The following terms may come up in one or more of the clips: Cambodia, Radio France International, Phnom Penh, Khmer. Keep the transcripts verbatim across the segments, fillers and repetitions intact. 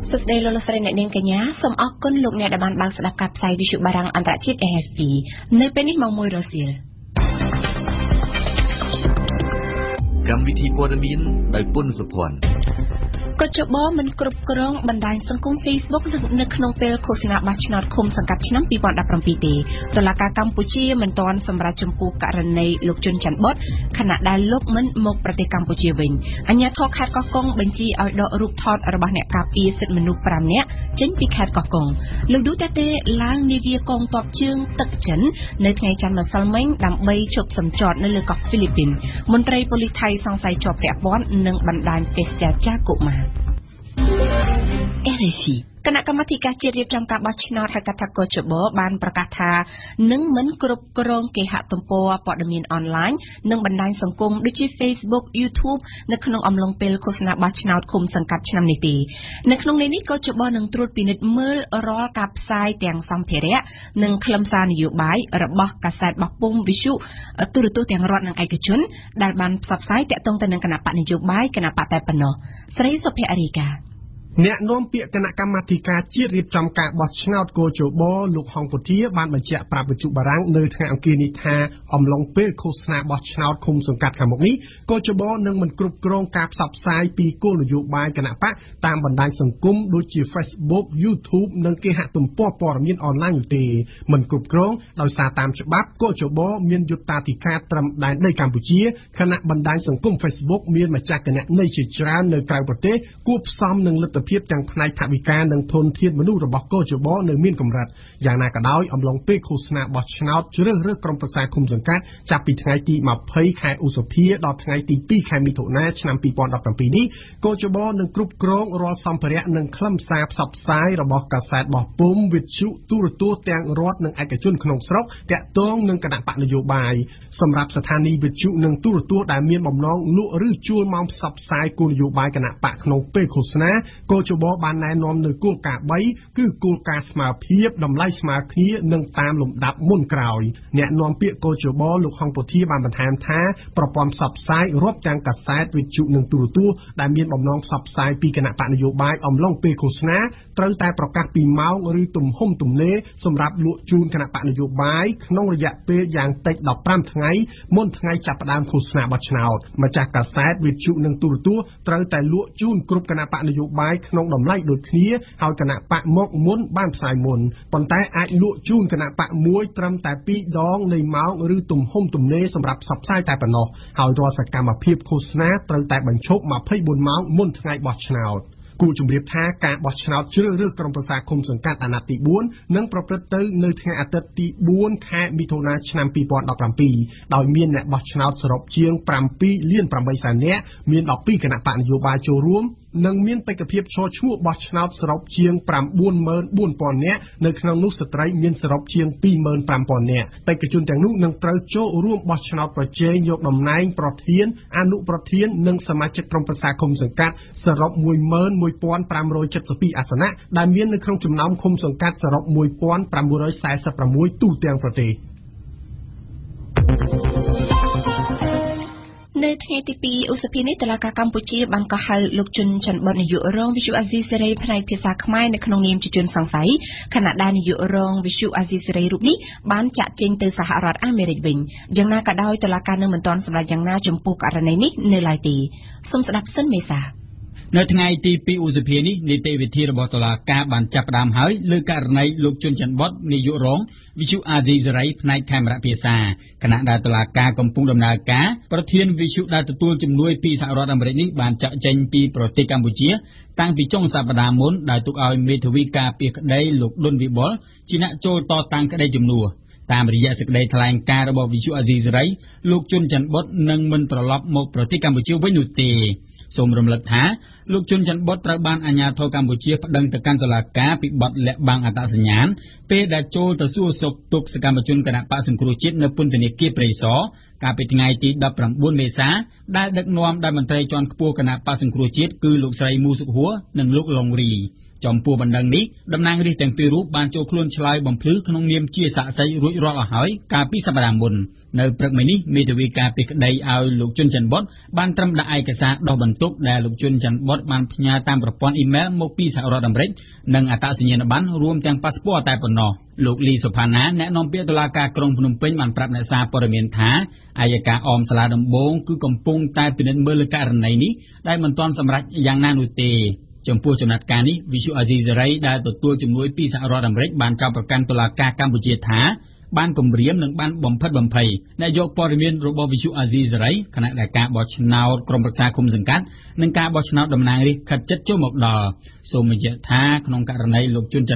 Susday Lolo Serena Kenya, some Akon look near the man bags of Capsai Bishop Barang and Rachid A F P, Nepeni Mamoy Rosil. Gamviti Podamin by Punzupon. Bomb and Krup Krong, Bandai Sankum Facebook, Naknopel, Kosina Bachnot, Combs and Kachinam, people up from Pite, Tolaka Campuchi, Menton, some Rachum Cook, Rene, Lukjun Chanbot, Kanada Lokman, Mok Prate Campuchi Wing, and your talk had cockong, Benji, outdoor roof taught Urbanet Capi, said Manu Pramia, Jen Pick had cockong, Ludutate, Lang Nivia Kong Top Chung, Tukchen, Nathan Chan Salmang, Dambay Chop some Chot, Neluk of Philippine, Montre Politai Sansai Chop Rapon, Nung Bandai Festia Chakuma. R F I គណៈកម្មាធិការជាតិរៀបចំការបោះឆ្នោតហៅកាត់ថាកោចបបានប្រកាសថានឹងមិនគ្រប់គ្រងគេហទំព័រព័ត៌មានអនឡាញនិងបណ្ដាញសង្គមដូចជា Facebook YouTube នៅក្នុងអំឡុងពេលឃោសនាបោះឆ្នោតឃុំសង្កាត់ឆ្នាំនេះទេ Facebook YouTube និងគេហទំព័រព័ត៌មានអនឡាញ Facebook មាន ភាពទាំងផ្នែកថវិកានិងធនធានមនុស្សរបស់កោះចបនឹងមានកម្រិតយ៉ាងណាក៏ដោយអំឡុងពេលឃោសនាបោះឆ្នោតជ្រើសរើសក្រុមប្រឹក្សាឃុំសង្កាត់ចាប់ពីថ្ងៃទី ម្ភៃ ខែឧសភាដល់ថ្ងៃទី ពីរ ខែមិថុនាឆ្នាំ ពីរពាន់ដប់ប្រាំពីរនេះកោះចបនឹងគ្រប់គ្រងរាល់សម្ភារៈនិងខ្លឹមសារផ្សព្វផ្សាយរបស់កាសែតរបស់ពុំវិទ្យុទូរទស្សន៍ដែលមានបំណងលក់ឬជួលម៉ោងផ្សព្វផ្សាយគោលនយោបាយគណៈបកក្នុងពេលឃោសនាកោះចបបានណែនាំនៅគោលការណ៍ បី ក្នុងតម្លៃដូចគ្នា គូជំរាបថាការបោះឆ្នោតជ្រើសរើសក្រុមប្រឹក្សាឃុំសង្កាត់អាណត្តិទី មួយពាន់ប្រាំរយ អាសនៈ ដែលមាននៅក្នុងចំណោមឃុំសង្កាត់សរុប មួយពាន់ប្រាំរយ សែសិបប្រាំមួយ ទូទាំងប្រទេស នៅថ្ងៃទី នៅថ្ងៃទី សូមរំលឹកថាលោកជុនច័ន្ទបុត្រត្រូវបានអាជ្ញាធរកម្ពុជាប្តឹងទៅកាន់តុលាការពីបទលាក់បាំងអត្តសញ្ញាណពេលដែលចូលទៅសួរសុខទុក្ខសកម្មជនគណបក្សសង្គ្រោះជាតិនៅពន្ធនាគារព្រៃសរ កាលពីថ្ងៃទី ដប់ប្រាំបួន មេសា ដែលដឹកនាំដោយមន្ត្រីជាន់ខ្ពស់គណៈបក្សសង្គ្រោះជាតិគឺលោកស្រីមូសុខហួរនិងលោកលងរី លោកលីសុផាណាអ្នកនាំពាក្យតុលាការក្រុងភ្នំពេញបានប្រាប់អ្នកសារព័ត៌មានថា អនុប្រធានវិទ្យុអាស៊ីសេរីប្រច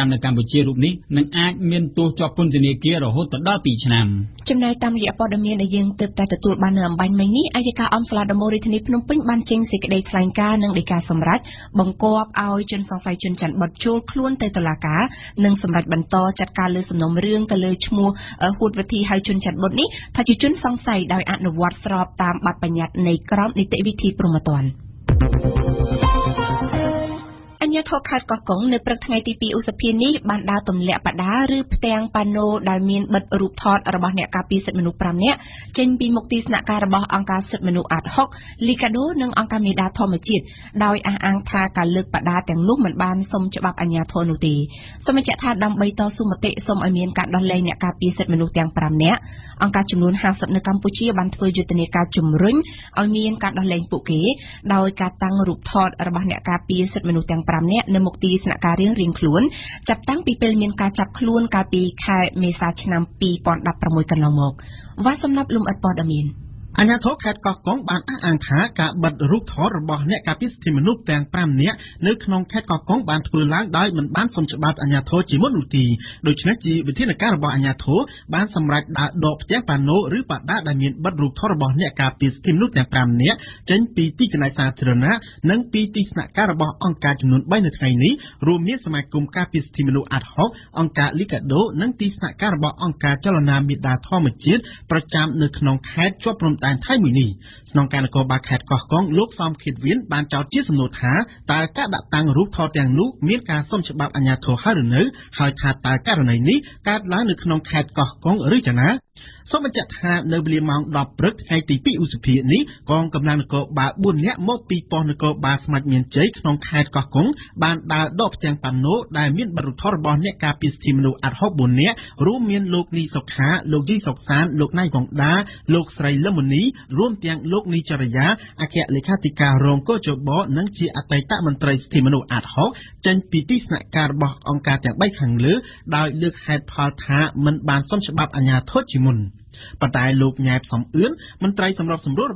ាំនៅកម្ពុជារូបនេះនឹងអាចមានទោសជាប់ពន្ធនាគាររហូតដល់ ពី ឆ្នាំ អ្នកថតខេត្តកោះកុងនៅព្រឹកថ្ងៃទី ពីរ ឧសភានេះបានដើរទម្លាក់បដាឬផ្ទាំងប៉ាណូដែលមានបិទរូបថតរបស់អ្នកការពារសិទ្ធិមនុស្ស ប្រាំ នាក់ចេញពីមុខទីស្នាក់ការរបស់អង្គការសិទ្ធិមនុស្សអាត់ហុក លីកាដូ និងអង្គការមេដាធម្មជាតិដោយអះអាងថាការលើកបដាទាំងនោះមិនបានសមច្បាប់អាជ្ញាធរនោះទេ សមាជិកថាដើម្បីតស៊ូមតិសូមឲ្យមានការដោះលែងអ្នកការពារសិទ្ធិមនុស្សទាំង ប្រាំ នាក់ នៅមុខ ទីស្នាក់ការរៀងៗខ្លួន ចាប់ តាំង ពី ពេល មាន ការ ចាប់ ខ្លួន កាល ពី ខែ មេសា ឆ្នាំ ពីរពាន់ដប់ប្រាំមួយ កន្លង មក វ៉ា សំណប់ លំអិត ព័ត៌មាន អាជ្ញាធរខេត្តកោះកុងបានអះអាងថាការបិទរូបថតរបស់អ្នកការពារសិទ្ធិមនុស្សទាំង ប្រាំ នាក់នៅក្នុងខេត្តកោះកុងបានធ្វើឡើងដោយមិនបានសុំច្បាប់អាជ្ញាធរ តែថ្មីនេះស្នងការនគរបាលខេត្តកោះកុងលោកសំខេតវៀនបានចោទជាសំណួរថាតើការដាក់តាំងរូបថតទាំងនោះមានការសុំច្បាប់អាជ្ញាធរ សមបញ្ជាក់ថានៅ ដប់ ព្រឹកថ្ងៃទី ពីរ ឧសភានេះកងកម្លាំងនគរបាល បួន នាក់មកពីប៉ុស្តិ៍នគរបាលស្មាច់មានជ័យក្នុងខេត្តកោះកុងបានដើរដកផ្ទាំងប៉ាណូដែលមានបិទរូបថតរបស់អ្នកការពារសិទ្ធិមនុស្សអាត់ហុក ប៉ុន្តែលោកញ៉ែបសំអឿនមន្ត្រីសម្របសម្រួលរ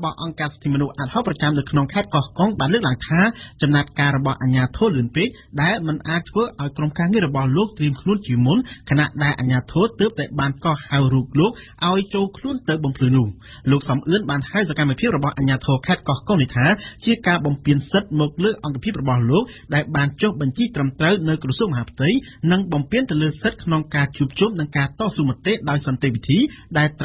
បស់អង្គការសិទ្ធិមនុស្សអាត់ហុកប្រចាំនៅក្នុងខេត្តកោះកុងបានលើកឡើងថាចំណាត់ការរបស់អាជ្ញាធរលើនពេកដែលមិនអាចធ្វើឲ្យក្រុមការងាររបស់លោកត្រៀមខ្លួនជាមុនខណៈដែលអាជ្ញាធរទើបតែបានកោះហៅរូបលោកឲ្យចូលខ្លួនទៅបំភ្លឺនោះលោកសំអឿនបានហើយសកម្មភាពរបស់អាជ្ញាធរខេត្តកោះកុងនេះថាជាការបំពេញសិទ្ធិមកលើអង្គភាពរបស់លោកដែលបានចុះបញ្ជីត្រឹមត្រូវនៅក្រសួងមហាផ្ទៃនិងបំពេញទៅលើសិទ្ធិក្នុងការជួបជុំនិងការតស៊ូមតិដោយសន្តិវិធីដែលត្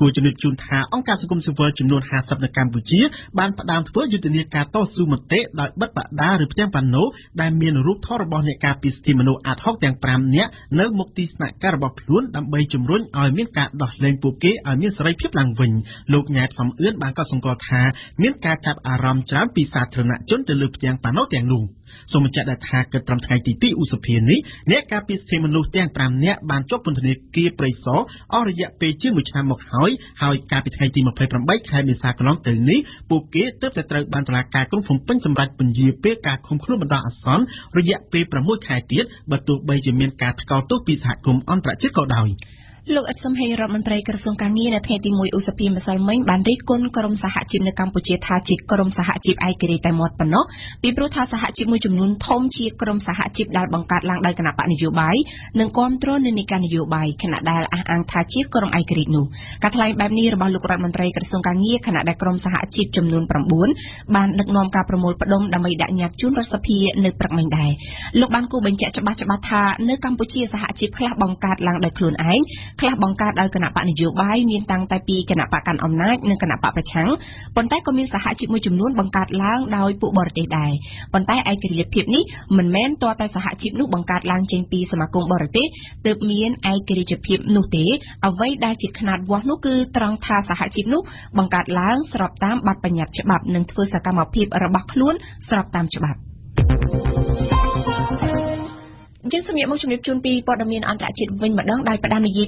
គូជំនិតជួនថាអង្គការសង្គមស៊ីវិលចំនួន ហាសិប សមជាក់ដែលថា លោក Look at some hair and breakers on Kangin at Haiti Mui Usapim Salmon, Bandrikun, Korum Sahachim, the Kampuchi, Hachip, Korum Sahachip, Ikeri, and Watpano, Bibrut has a Hachip Mujum, Tom Chi, Korum Sahachip, Darbankat, like an apani you buy, Nancontron, Nikan you buy, Canada and Tachi, Korum Ikeri Nu, Kathleen Babnir, Baluk Raman Breakers on Kangi, Canada Krom Sahachip, Jumnun from Boon, Band Nom Capramol Padom, the Maida Yakun recipe, Niprakman die. Look Banku Benchabata, Nakampuchi, Sahachip, Clabonkat, Lang the Clun Ein. ខ្លះបង្កើតឲ្យគណៈបកនយោបាយមានតាំងតែពីគណៈបកកាន់អំណាចនិងគណៈបកប្រឆាំងប៉ុន្តែក៏មានសហជីពមួយចំនួនបង្កើតឡើងដោយពួកបរទេសដែរប៉ុន្តែឯករាជ្យភាពនេះមិនមែនទាល់តែសហជីពនោះបង្កើតឡើងដោយ ជាសម្រាប់មកជំរាបជូនពីព័ត៌មានអន្តរជាតិវិញម្ដងដោយផ្ដាំនយោពីលោកប្រធានាធិបតីហ្វីលីពីន កា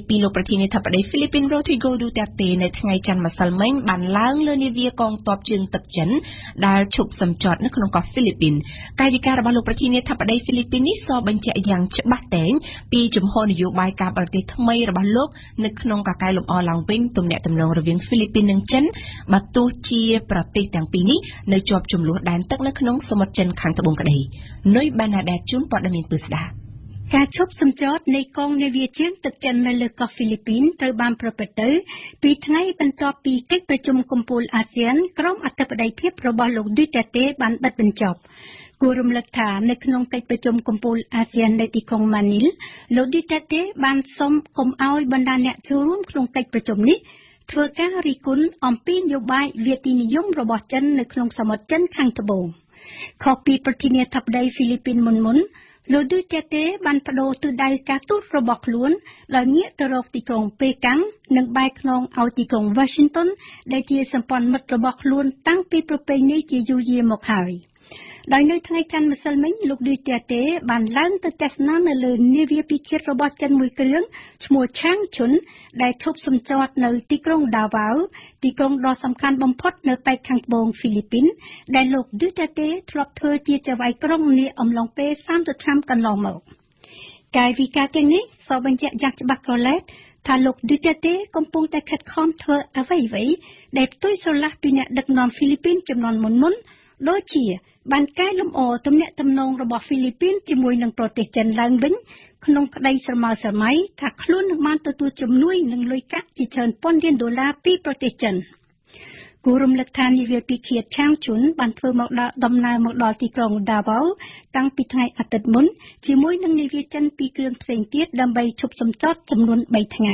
រជប់សម្ចតនៃកងនាវាជើងទឹកចិននៅលើកោះហ្វីលីពីនត្រូវបានប្រព្រឹត្តទៅពីថ្ងៃបន្ទាប់ពីកិច្ចប្រជុំកំពូលអាស៊ានក្រុមអធិបតីភាពរបស់លោកឌុយតាតេបានបិទបញ្ចប់ គូរំលឹកថានៅក្នុងកិច្ចប្រជុំកំពូលអាស៊ាននៅទីក្រុង ម៉ានីល លោកឌុយតាតេបានសុំកុំឲ្យបណ្ដាអ្នកចូលរួមក្នុងកិច្ចប្រជុំនេះធ្វើការរិះគន់អំពីនយោបាយវេទិនិយមរបស់ចិននៅក្នុងសមុទ្រចិនខាងត្បូងខុសពីប្រធានាធិបតីហ្វីលីពីនមុនមុន លោកឌុយតាតេបានបដូរទិសដៅការទូតរបស់ខ្លួនដោយងាកទៅរកទីក្រុងប៉េកាំងនិងបែរខ្នងឲ្យទីក្រុង Washington ដែលជាសម្ព័ន្ធមិត្តរបស់ខ្លួនតាំងពីប្រពៃណីជាយូរយារមកហើយដោយនៅថ្ងៃច័ន្ទម្សិលមិញលោកឌុយតាតេបានឡើងទៅទស្សនានៅលើនាវាពិឃាតរបស់ចិនមួយគ្រឿងឈ្មោះ Chang Chun ដែលឈប់សម្ចតនៅទីក្រុងដាវ៉ាវទីក្រុងដ៏សំខាន់បំផុតនៅប៉ែកខាងត្បូងហ្វីលីពីនដែលលោកឌុយតាតេធ្លាប់ធ្វើជាចៅហ្វាយកក្រុងនាអំឡុងពេល កាយវិការទាំងនេះសបញ្ជាក់យ៉ាងច្បាស់ក្រឡែតថាលោកឌុយតាតេកំពុងតែខិតខំធ្វើអ្វីៗដែលផ្ទុយស្រឡះពីអ្នកដឹកនាំហ្វីលីពីនចំនួនមុនមុនដូចជាបានកែលម្អទំនាក់ទំនងរបស់ហ្វីលីពីនជាមួយនឹងប្រទេសចិនឡើងវិញក្នុងក្តីស្រមើស្រមៃថាខ្លួនបានទទួលជំនួយនឹងលុយកាក់ជាច្រើនពាន់លានដុល្លារពីប្រទេសចិន គូរំលឹកថានាវាពិឃាតឆាងជុនបានធ្វើមកដល់ដំណើរមកដល់ទីក្រុងដាវ៉ៅតាំងពីថ្ងៃអាទិច្ចមុនជាមួយនឹងនាវាចិនពីគ្រឿងផ្សេងទៀតដើម្បីឈប់សម្ចតចំនួន ៣ ថ្ងៃ ហ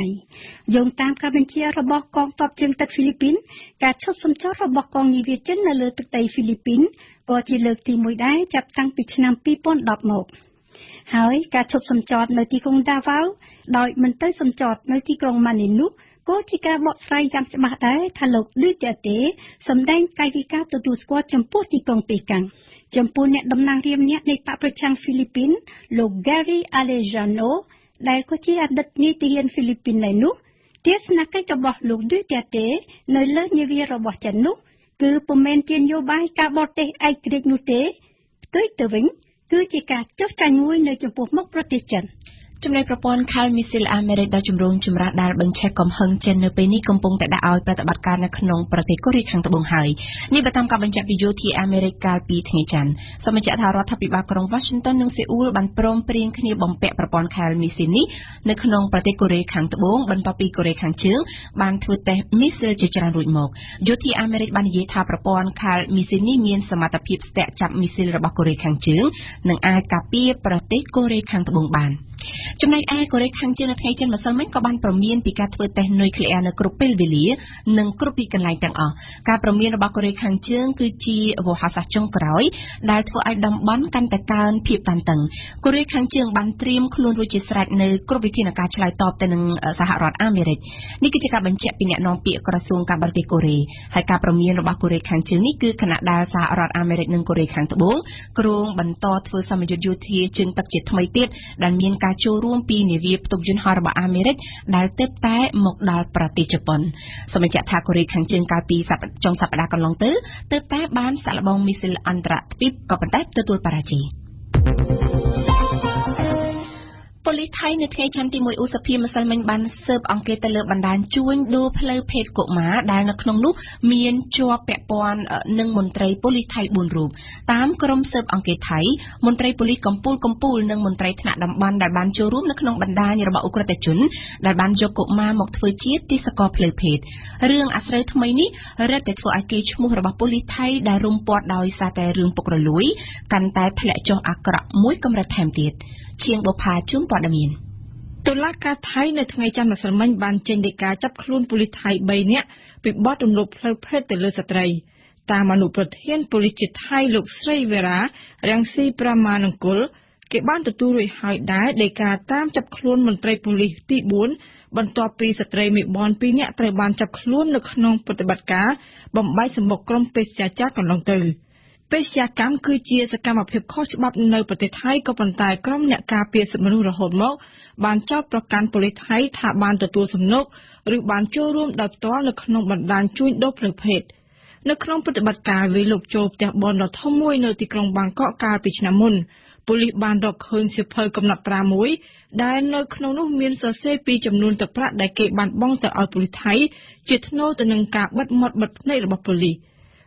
ើយ ការ ឈប់ សម្ចត នៅ ទី ក្រុង ដាវ៉ៅ ដោយ មិន ទៅ សម្ចត នៅ ទី ក្រុង ម៉ានីល នោះ ក៏ ជា ការ បក ស្រាយ យ៉ាង ច្បាស់ ដែរ ថា លោក ឌុយ តាតេ ទេ សម្ដែង កាយ វិការ ទទួល ស្គាល់ ចំពោះ ទី ក្រុង ប៉េកាំង ចំពោះ អ្នក តំណាង រាម អ្នក នៃ បក ប្រជា ហ្វីលីពីន លោក Gary Alejano ដែល ក៏ ជា អតីត នាយ ទាហាន ហ្វីលីពីន ដែរ នោះ ទេសនាកិច្ច របស់ លោក ឌុយ តាតេ ទេ នៅ លើ នាវា របស់ ចិន នោះ គឺ ពុំមែន ជា នយោបាយ ការ បរទេស ឯករាជ្យ នោះ ទេ ផ្ទុយ ទៅ វិញ គឺជាការចុះចាញ់មួយនៅចំពោះមុខប្រទេសចិន ចំណែកប្រព័ន្ធខាលមីស៊ីលអាមេរិកដ៏ជំរងចម្រាស់ដែលបញ្ឆេះកំហឹងចិននៅពេលនេះកំពុងតែដាក់ឲ្យប្រតិបត្តិការនៅក្នុងប្រទេសកូរ៉េខាងត្បូងហើយនេះបើតាមការបញ្ជាក់ពីយោធាអាមេរិកកាលពីថ្ងៃច័ន្ទ ចំណែកឯកូរ៉េខាងជើងនៅថ្ងៃច័ន្ទម្សិលមិញក៏បានប្រមានពីការធ្វើតេស្តនុយក្លេអ៊ែរនៅគ្រប់ពេលវេលានិងគ្រប់ទីកន្លែងទាំងអស់ការប្រមានរបស់កូរ៉េខាងជើងគឺជាវោហាសាសចុងក្រោយដែលធ្វើឲ្យតំបន់កាន់តែកើនភាពតានតឹងកូរ៉េខាងជើងបានត្រៀមខ្លួនរួចជាស្រេចនៅគ្រប់វិធានការឆ្លើយតបទៅនឹងសហរដ្ឋអាមេរិកនេះគឺជាការបញ្ជាក់ពីអ្នកនាំពាក្យក្រសួងការបរទេសកូរ៉េហើយការប្រមានរបស់កូរ៉េខាងជើងនេះគឺខណៈដែលសហរដ្ឋអាមេរិកដែល ទៅតែមកដល់ប្រទេសជប៉ុន សម្រាប់ថាកូរ៉េខាងជើងកាលពីចុងសប្តាហ៍កន្លងទៅទើបតែបានសាកល្បងមីស៊ីលអន្តរជាតិក៏ប៉ុន្តែទទួលបរាជ័យ ពន្តែ ប្រធានាធិបតីហ្វីលីពីន លោក Duterte បាន បដិញ្ញាថា លោក Duterte នឹង បន្តធ្វើសកម្មភាពរបាក់ខ្លួនស្រោបតាមបាត់បញ្ញាប់ច្បាប់ និងធ្វើសកម្មភាពរបាក់ខ្លួន ស្រោបតាមច្បាប់ ប៉ុន្តែ ក៏ មាន សហរដ្ឋអាមេរិក ដែល ទើបតែ មកដល់ប្រទេសជប៉ុន Police Thai in the Tay Chanti Moy Usapim Salman Ban Serb Anketala Bandan Chewing Do Play Pet Kokma, Dana Knonglu, Mien Chua Pepuan Nung Montre Police Thai Bunrub. Tam Krom Serb Anket Thai, Montre Police Compul Compul Nung Montre Tnadam Ban that Ban Chorum, Naknong Bandan Yerba Ukratachun, that Ban Jokokma Mokfuchi, Tisako Play Pet. Rung Asre Tmaini, Retted for Akech Muraba Police Thai, Darum Port Dai Sate Rum Pokrolui, Kantai Tlecho Akra Moikum Ratamtit. Chiang Bopa Chung Podamien. Tolaka Thai net my chamasalman ban chendika chap clone politai by near with bottom loop pet the lusatray. Tamanu protein polichit high look stray vera, rangsi pramanukul, get ban to two high diet, they car tam chap clone montray police tea bone, but top piece a tray mid bon pinet tray ban chap clone look non potabatka, but by some more crumpets chachak on long tail. Pesha Cam Kuchi a cam of hip coach bab no potet high copantai crom net capias manura homo, bancha procan polit high tap ban to tools of nook, ruban chorum dot on a knob dan chewing doppler pet. No crumpet but car will look job that bond of homo in the crom bangkok carpich namun. Polit bandok hun super com not pramui, dine no knono means of say peach of noon to prat that gate band bong to outpolit high, chit no the nun cap but mod but neighborly.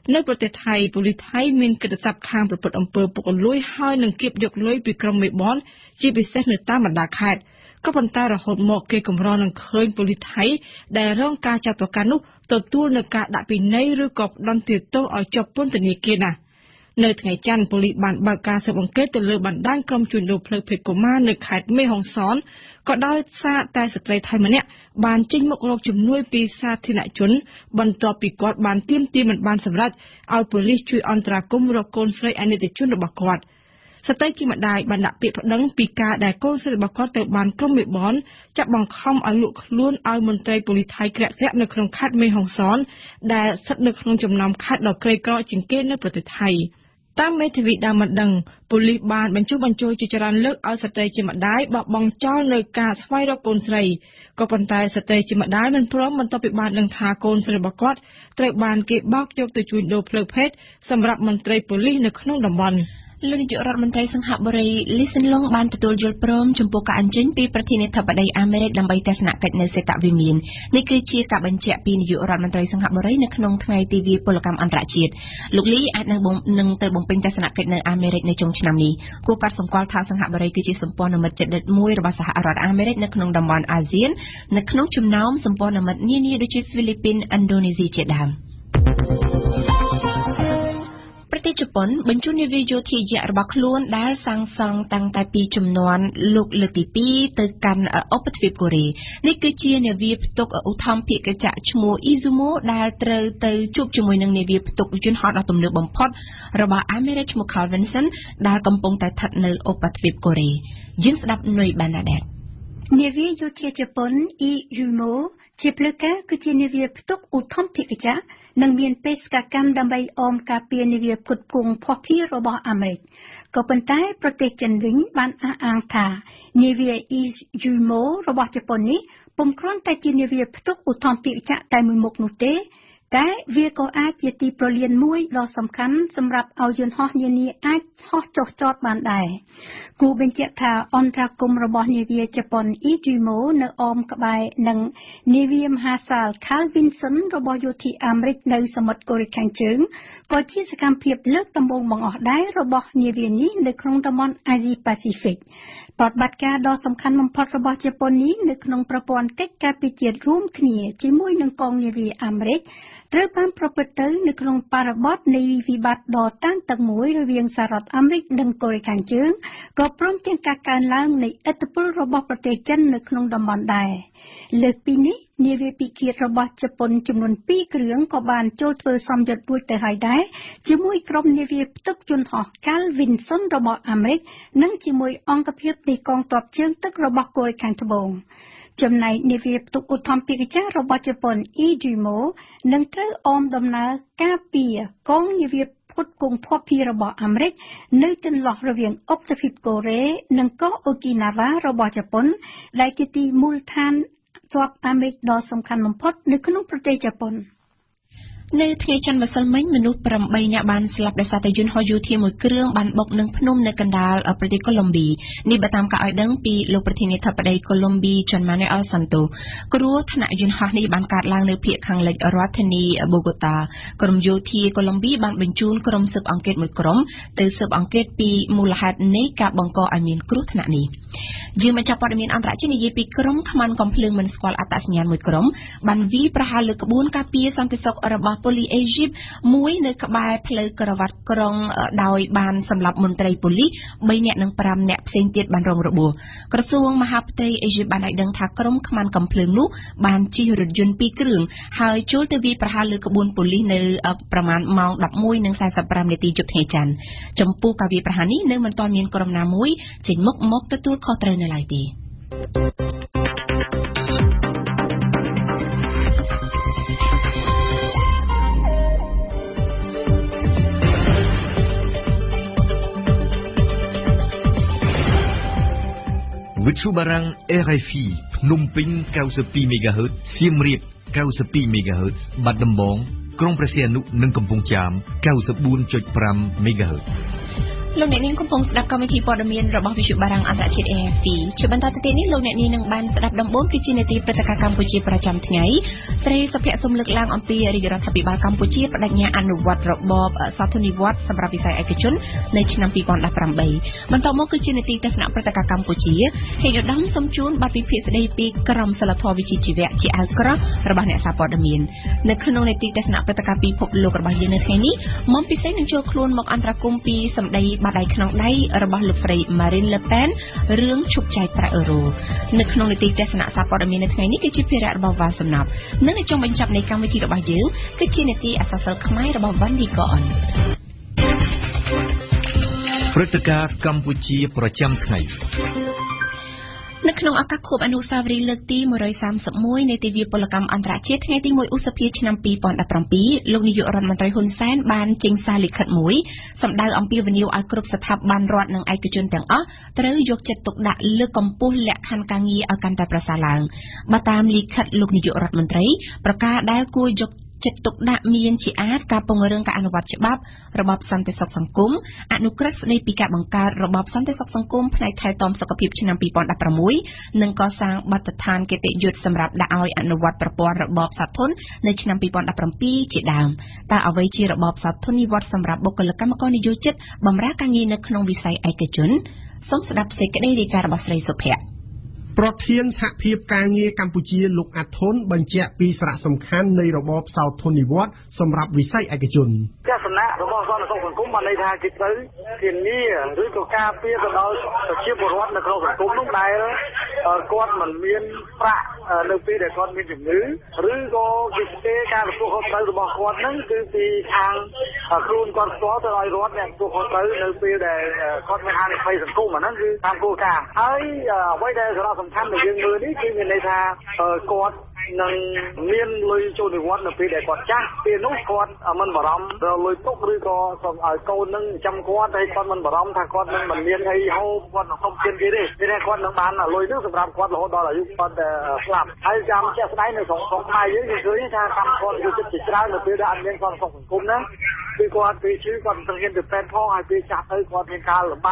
No protect high, police high mean could sub camp report on purple loy high and keep your loy become with bond, she be set in the time and dark hat. Copantara hold more cake of Ron and Coin police high, the wrong catch up a canoe, to two in a cat that be neither cop, don't till toe or chop punt in the kidna. No chan police band by cast upon Kate the Lub and Dan come to no play pick command, the kite may hong son, got out sat ties a plate time and yet, ban ching mock rock to no be sat in at chun, ban toppy got ban team team and ban some rat, our police to antra cum rock constray and the chun of backward. Satakim at die, ban that paper dung pica, that constray backward, ban come with bond, chap ban come and look loon, almond type police high crack, clap no crumb cat may hong son, that sat no crumb to numb cat or cray crouch in cane protect high. Tam met with Damadung, Police Ban, Benchu Bancho, Chicharan look out at Chimadai, but Bonchon the cast fired up constray. Copantai Satay Chimadai and Prom and Topic Ban and Tarcon Serebacot, Trap Ban gave back to the window plug pet, some rap Montre Police in the Knodam one. Lunity or Montrason Habore, listen long band to Toljo Prom, Chumpoca and Jin, paper Tinita Baday Amaret, and by Tesnak Petness set up we mean. Nicky Chick up and Chapin, you or Montrason Habore, Naknong Thai T V, Polacam and Ratchit. Lukli at Nung Tubumping Tesnak Petna Amaret, Nichong Chnami, Copas from Qual Thousand Habore, Kitchen, some Ponomet, that Moir was a Harat Amaret, Naknong Daman Azian, Naknong Chumnaum, some Ponomet, Nini, the Chief Philippine, and Donizi Chedam. ប្រទេសជប៉ុនបញ្ជូននាវាយោធាជារបស់ខ្លួនដែលសាងសង់តាំងតែពីចំនួនលោកលើកទី និងវាអ៊ីសយូម៉ូរបស់ជប៉ុននេះពុំគ្រាន់តែជានាវាផ្ទុកឧទ្ធម្ភាគចៈតែមួយមុខនោះទេតែវាក៏អាចជាទីប្រលានមួយដ៏សំខាន់សម្រាប់ឲ្យយន្តហោះនានាអាចហោះចុះចតបានដែរគូបញ្ជាក់ថាអន្តរកម្មរបស់នាវាជប៉ុនអ៊ីយូម៉ូនៅអោមក្បែរនឹងនាវាមហាសាល Calvin របស់យោធាអាមេរិក ត្រូវបានប្រព្រឹត្តទៅនៅក្នុងបរិបទនៃវិវាទដ៏តានតឹងមួយរវាងសហរដ្ឋអាមេរិកនិងកូរ៉េខាងជើងក៏ព្រមទាំងការកើនឡើងនៃឥទ្ធិពលរបស់ប្រទេសចិននៅក្នុងតំបន់ដែរលើកពីនេះនាវាពីគៀតរបស់ជប៉ុនចំនួន ពីរគ្រឿងក៏បានចូលធ្វើសម្ពយុទ្ធដោយដៃជាមួយក្រុមនាវាផ្ទុកឧទ្ធម្ភាគចក្ររបស់ជប៉ុន อี จี เอ็ม នឹងត្រូវអមដំណើរការពីកងនាវាផ្ទុកគង់ភពពីរបស់អាមេរិកនៅចន្លោះរវាងអុបទ្វីបកូរ៉េនិងក៏អូគីណាវ៉ារបស់ជប៉ុនដែលជាទីមូលដ្ឋានទ័ពអាមេរិកដ៏សំខាន់បំផុតនៅក្នុងប្រទេសជប៉ុន No three chan Muslim Manu Pram Banya Ban slap the Satajun Hoyuti Mukrum Ban Bok Nung Pnum Nakandal or Pretty Colombi, Nibatamka Idang P Lopertinita Pade Colombi Chan Mane Al Santo, Kuru Tanajun Hani Bankat Lang Pi Kang Lake Ratani Bogota, Krum Joti Colombi Ban Benjun Krum sub Anket Mukrom, the sub Anket P Mulahat Naka Banko I mean Krutnani. Jim Chapamin and Rachini Yipi Krum command compliment squal atas Nyan Mukrom, Ban V Prahaluk Bun Kapi Santisok or Poly Egypt, Mui Nuk by Play Karavat Krong Dai Ban Samlap Montre Poli, Baynat Nung Pram Nap Sainted Bandrong Rubu. Krasuang Mahapte Egypt Banai Dung Takrom Kaman Komplenu, Ban Chihurjun Pikrung, how Chul to be Prahalukabun Poli no Praman Mount Lapmui Nung Sasa Pramniti Juphan. Champu Kavi Prahani, no Mantomin Krom Namui, Chin Mok Mok the Tour Kotrenality. Vichubarang R F I, Phnom Penh ninety-two megahertz, Siem Reap ninety-two megahertz, Bat Dombong, Krong Prasianu Nung Kampong Cham ninety-four point five megahertz. Lonenin Kampong Sedap Committee Podomian Rob Vichubarang Antarchit R F I. Chuban Tatini Loneni Nung Ban Sedap Dombong Kichinity Prataka Kampuchia Pracham Tnai, Srei Sapia Sumluk Lang Ampi Rijurat Habibal Kampuchia Pradanya Anuwat Rob Satuni Wat Sabravisai Akachun, Nachinam Pipon Laprambay. Mantomo Kichinity does not Prataka Kampuchia. Hey, your dumb some tune, but we piss day pig, Karam Salatovici Chivachi Alcra, Rabanet Sapodamin. The Crononity does not Pratakapi Pop Loker by Yenatini, Mompi Saint and Joe Clone Mok Antrakumpi, some day, but I cannot die, Rabalufray, Marine Le Pen, Rung Chukchai Praero. The Crononity does not Sapodamin at Henny, Kitchipira above Vasanap. None of Jom and Chapney come with you by Jill, Kitchinity as a Salkamai about Bandi Gone. Prataka Kampuchia Procham Snipe. នៅក្នុងឱកាសខួបអនុស្សាវរីយ៍លើកទី ចិត្តទុកដាក់លើកម្ពុជាលក្ខខណ្ឌការងារឲ្យកាន់តែប្រសើរឡើង ប្រធានសហភាពការងារកម្ពុជាលោកអាធុនបញ្ជាក់ពីសារៈសំខាន់នៃរបបសោធននិវត្តន៍សម្រាប់វិស័យឯកជន សំខាន់ដែលយើងមើលនេះគឺមានន័យថាគាត់នឹងមានលុយចូលនិវត្តន៍នៅពេលដែលគាត់ចាស់ពេលនោះគាត់មិនបារម្ភដល់លុយទុកឬក៏ឲ្យកូននឹងចាំគាត់ឲ្យគាត់នឹងមិនមានអីហោបគាត់ក្នុងធំធានគេទេតែគាត់នឹងបានលុយនោះសម្រាប់គាត់រហូតដល់អាយុគាត់ស្លាប់ហើយចាំជាក់ស្ដែងនៅក្នុងក្នុងខ្មែរយើងគឺឃើញថាកម្មករយុទ្ធជាច្រើននៅពេលដែលអត់មានការសង្គមណាគឺគាត់វាជឿគាត់សង្ឃឹមទៅពេលថាអាមេរិកគាត់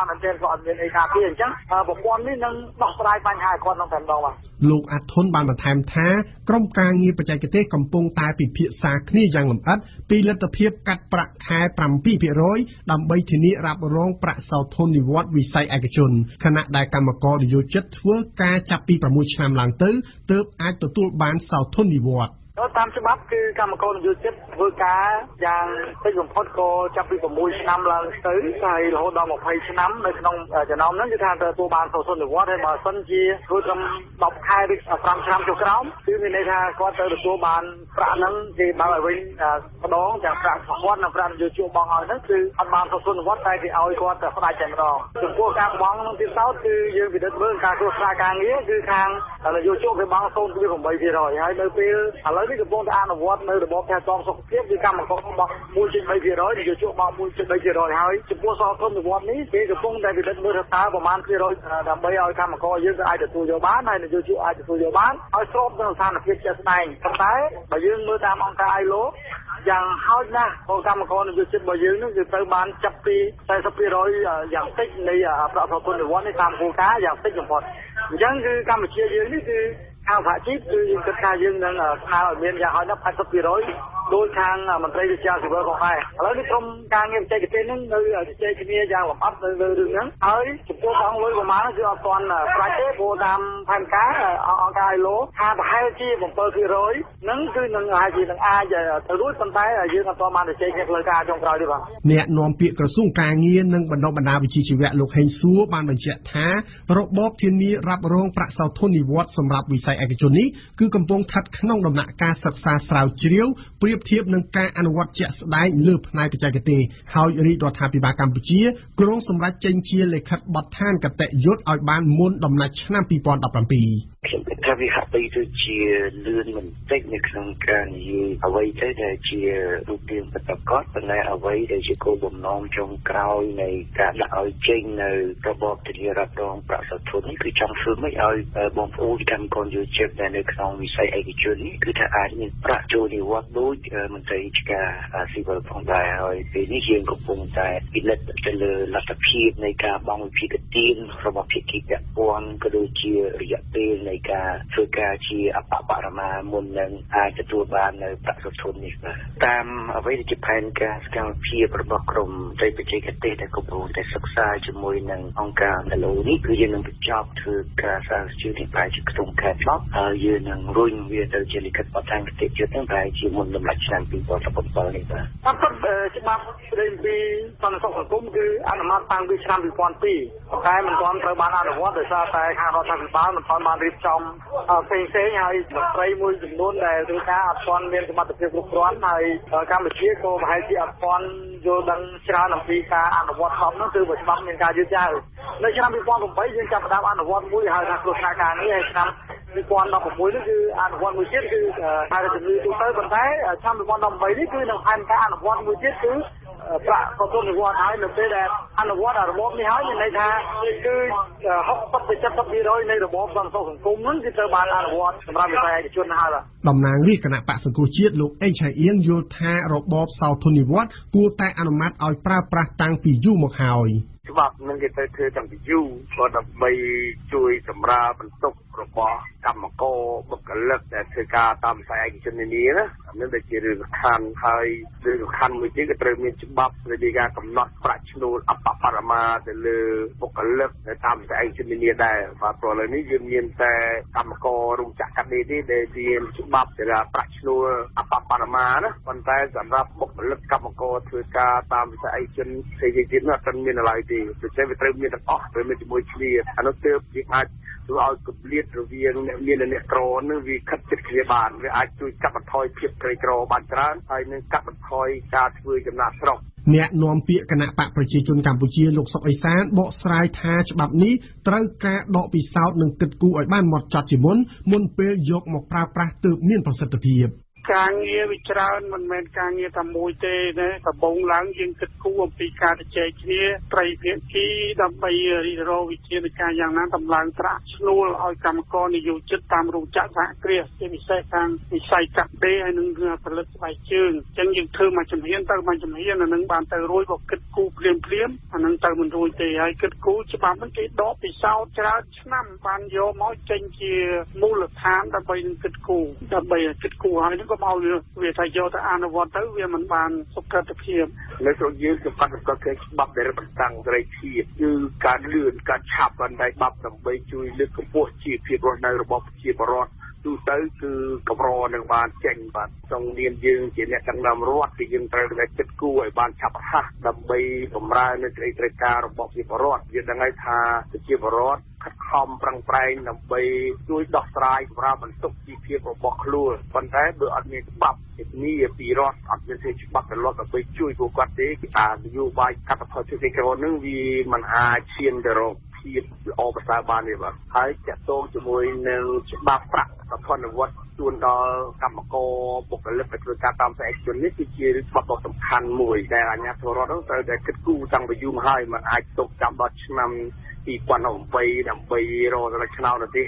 នឹងតែម្ដងបាទ លោកអាធុនបានបន្ថែមថាក្រុមការងារបច្ចេកទេសកំពុងតែពិភាក្សាគ្នាយ៉ាងលម្អិតពីលទ្ធភាពកាត់ប្រាក់ខែ តាមច្បាប់គឺកម្មករនិយោជិតធ្វើការយ៉ាងពេញបំផុតក៏ចាប់ពី អនុវត្តនៅរបបការសងសុខភាពគឺកម្មកររបស់ មួយ ភាគរយ ដើម្បីឲ្យកម្មករយើងអាចទទួលយកបានហើយនិយោជកអាចទទួលយកបានឲ្យស្របនឹងស្ថានភាពជាក់ស្ដែងប៉ុន្តែបើយើងមើលតាមអង្គការ អាយ ኤல்អូ Yang hot now, for some corner with the Bayun, the Perman Chapi, Sapiro, young take the one is Ambuka, young take the pot. Young come here, you need to have a cheap to the Kayan and Hana Pasapiro, those can play the chance to work on high. A lot of from Kang take a tenant, take me up the I suppose I'm going to manage upon Friday for them Panka, Okailo, have high tea from Percy Roy, none to the Haji, the root. អ្នកនាំពាក្យក្រសួងកាងារនិងបណ្ដុះបណ្ដាលវិជ្ជាជីវៈលោកហេងសួរបានបញ្ជាក់ថារបបធានារ៉ាប់រងប្រាក់សោធននិវត្តន៍សម្រាប់វិស័យឯកជននេះគឺកំពុងស្ថិតក្នុងដំណាក់កាលសិក្សាស្រាវជ្រាវប្រៀបធៀបនឹងការអនុវត្តជាក់ស្ដែងលើផ្នែកបច្ចេកទេសហើយរីករដ្ឋាភិបាលកម្ពុជា ក្នុងសម្រាប់ចេញនៅរបបធានារ៉ាប់រងប្រាក់សោធននេះគឺចង់ធ្វើម៉េចឲ្យបំពេញតាមគោលយុទ្ធសាស្ត្រវិស័យឯកជននេះគឺថាអាចមានប្រាក់ចូលនិវត្តន៍ដូចមន្ត្រីរាជការស៊ីវិលផងដែរហើយពេលនេះយើងកំពុងតែពិនិត្យទៅលើលទ្ធភាពនៃការបងវិភាគទានរបស់ភាគីកពលក៏ដូចជារយៈពេលនៃការធ្វើការជាអបអបរមាមុននឹងអាចទទួលបានប្រាក់សោធននេះ តាមអ្វីដែលជាផែនការស្កម្មវិធីរបស់ក្រមត្រីបច្ចេកទេសដែលកំពុងតែសិក្សាជាមួយនឹងអង្គការនឡូនេះគឺយើងនឹងបញ្ចប់ធ្វើការសាស្ត្រជាទីផ្សាយជាក្នុងខេត្តឡប់ហើយយើងនឹងរុញវាទៅជាលិខិតបទដ្ឋានគតិជនទាំងប្រហែលជាមុនដំណាច់ឆ្នាំ ហើយកម្ពុជាក៏ប្រហែលជាអត់ទាន់យកដឹងច្រើនអំពីការអនុវត្តធំនោះគឺវាច្បាប់មានការយឺតយ៉ាវនៅឆ្នាំ ពីពាន់ដប់មួយ ប្រាក់ក៏ទននិវត្តន៍ហើយនៅពេលដែលអនុវត្តរបបនេះហើយមានន័យថាគឺ ច្បាប់នឹងគេត្រូវធ្វើតាមយុវគាត់ដើម្បីជួយសម្រាប់បន្ទុករបស់កម្មករបុគ្គលិកដែលធ្វើការតាមផ្នែកឯកជននានាណាមានតែជារឿងសំខាន់ហើយរឿងសំខាន់មួយទៀតគឺត្រូវមានច្បាប់ស្តីពីការកំណត់ប្រាក់ឈ្នួលអបអបរមាទៅលើបុគ្គលិកដែលតាមផ្នែកឯកជននានាដែរបាទព្រោះឥឡូវនេះយើងមានតែកម្មកររោងចក្រនេះទេដែលជាច្បាប់ដែលប្រាក់ឈ្នួលអបអបរមាណាប៉ុន្តែសម្រាប់បុគ្គលិកកម្មករធ្វើការតាមផ្នែកឯកជនសេរីជាតិនោះត្រូវមាន ឲ្យគម្លាតរវាង អ្នកនាំពាក្យគណៈបកប្រជាជនកម្ពុជាលោកសុកអេសានបកស្រាយថាច្បាប់នេះត្រូវការដកពិសោធន៍និងគិតគូរឲ្យបានហ្មត់ចត់ជាមុនមុនពេលយកមកប្រើប្រាស់ទើបមានប្រសិទ្ធភាព ការងារវិចារណ៍មិនមែនការងារតែមួយទេណាដំបងឡើងយើងគិតគូរអំពីការចែកគ្នាត្រីភាគីដើម្បីរីរោវិធានការយ៉ាងណាតម្លើងប្រាក់ឈ្នួលឲ្យកម្មករនិយោជិតតាមរោងចក្រសហគ្រាសជាពិសេសខាងវិស័យកាត់ដេរហើយនឹងផលិតស្បែកជើងអញ្ចឹងយើងធ្វើមកជំហានទៅមកជំហានអានឹងបានទៅរួចមកចេញជាមូលដ្ឋានដើម្បីនឹងគិតគូរដើម្បីគិតគូរឲ្យនឹងក៏មក វាថាយកទៅអនុវត្តទៅវាមិនបានសុខភាព ទូទៅគឺកម្រនឹងបានចេញបាទក្នុងនាមយើងជាអ្នក ជាអបសារបាននេះបាទហើយតកតជាមួយនឹងច្បាប់ប្រាក់សោធននិវត្តន៍ជួនដល់កម្មករបុគ្គលិកដែលធ្វើការតាមផ្នែកឯកជននេះគឺជាច្បាប់ដ៏សំខាន់មួយដែលអាជ្ញាធររដ្ឋត្រូវតែគិតគូរតាំងពីយូរហើយមិនអាចទុកចាំដល់ឆ្នាំ ពី ពាន់ដប់ប្រាំបី ដើម្បីរកដល់ឆ្នាំនោះទេ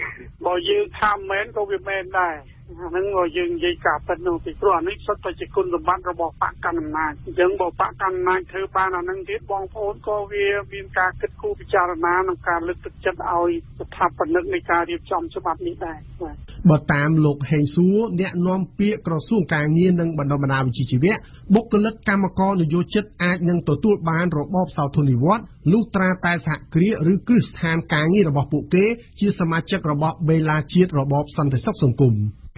បើយើងថាមិនមែនក៏វាមិនដែរ บ่តាមលោកហេងស៊ូអ្នកនាំពាក្យក្រសួងការងារនិងបណ្ដុះបណ្ដាលវិជ្ជាជីវៈបុគ្គលិកកម្មករនយោជិតអាចនឹងទទួលបានរបបសោធននិវត្តន៍លុះត្រាតែសហគ្រាសឬគ្រឹះស្ថានការងាររបស់ពួកគេជាសមាជិករបបបេឡាជាតិរបស់សន្តិសុខសង្គម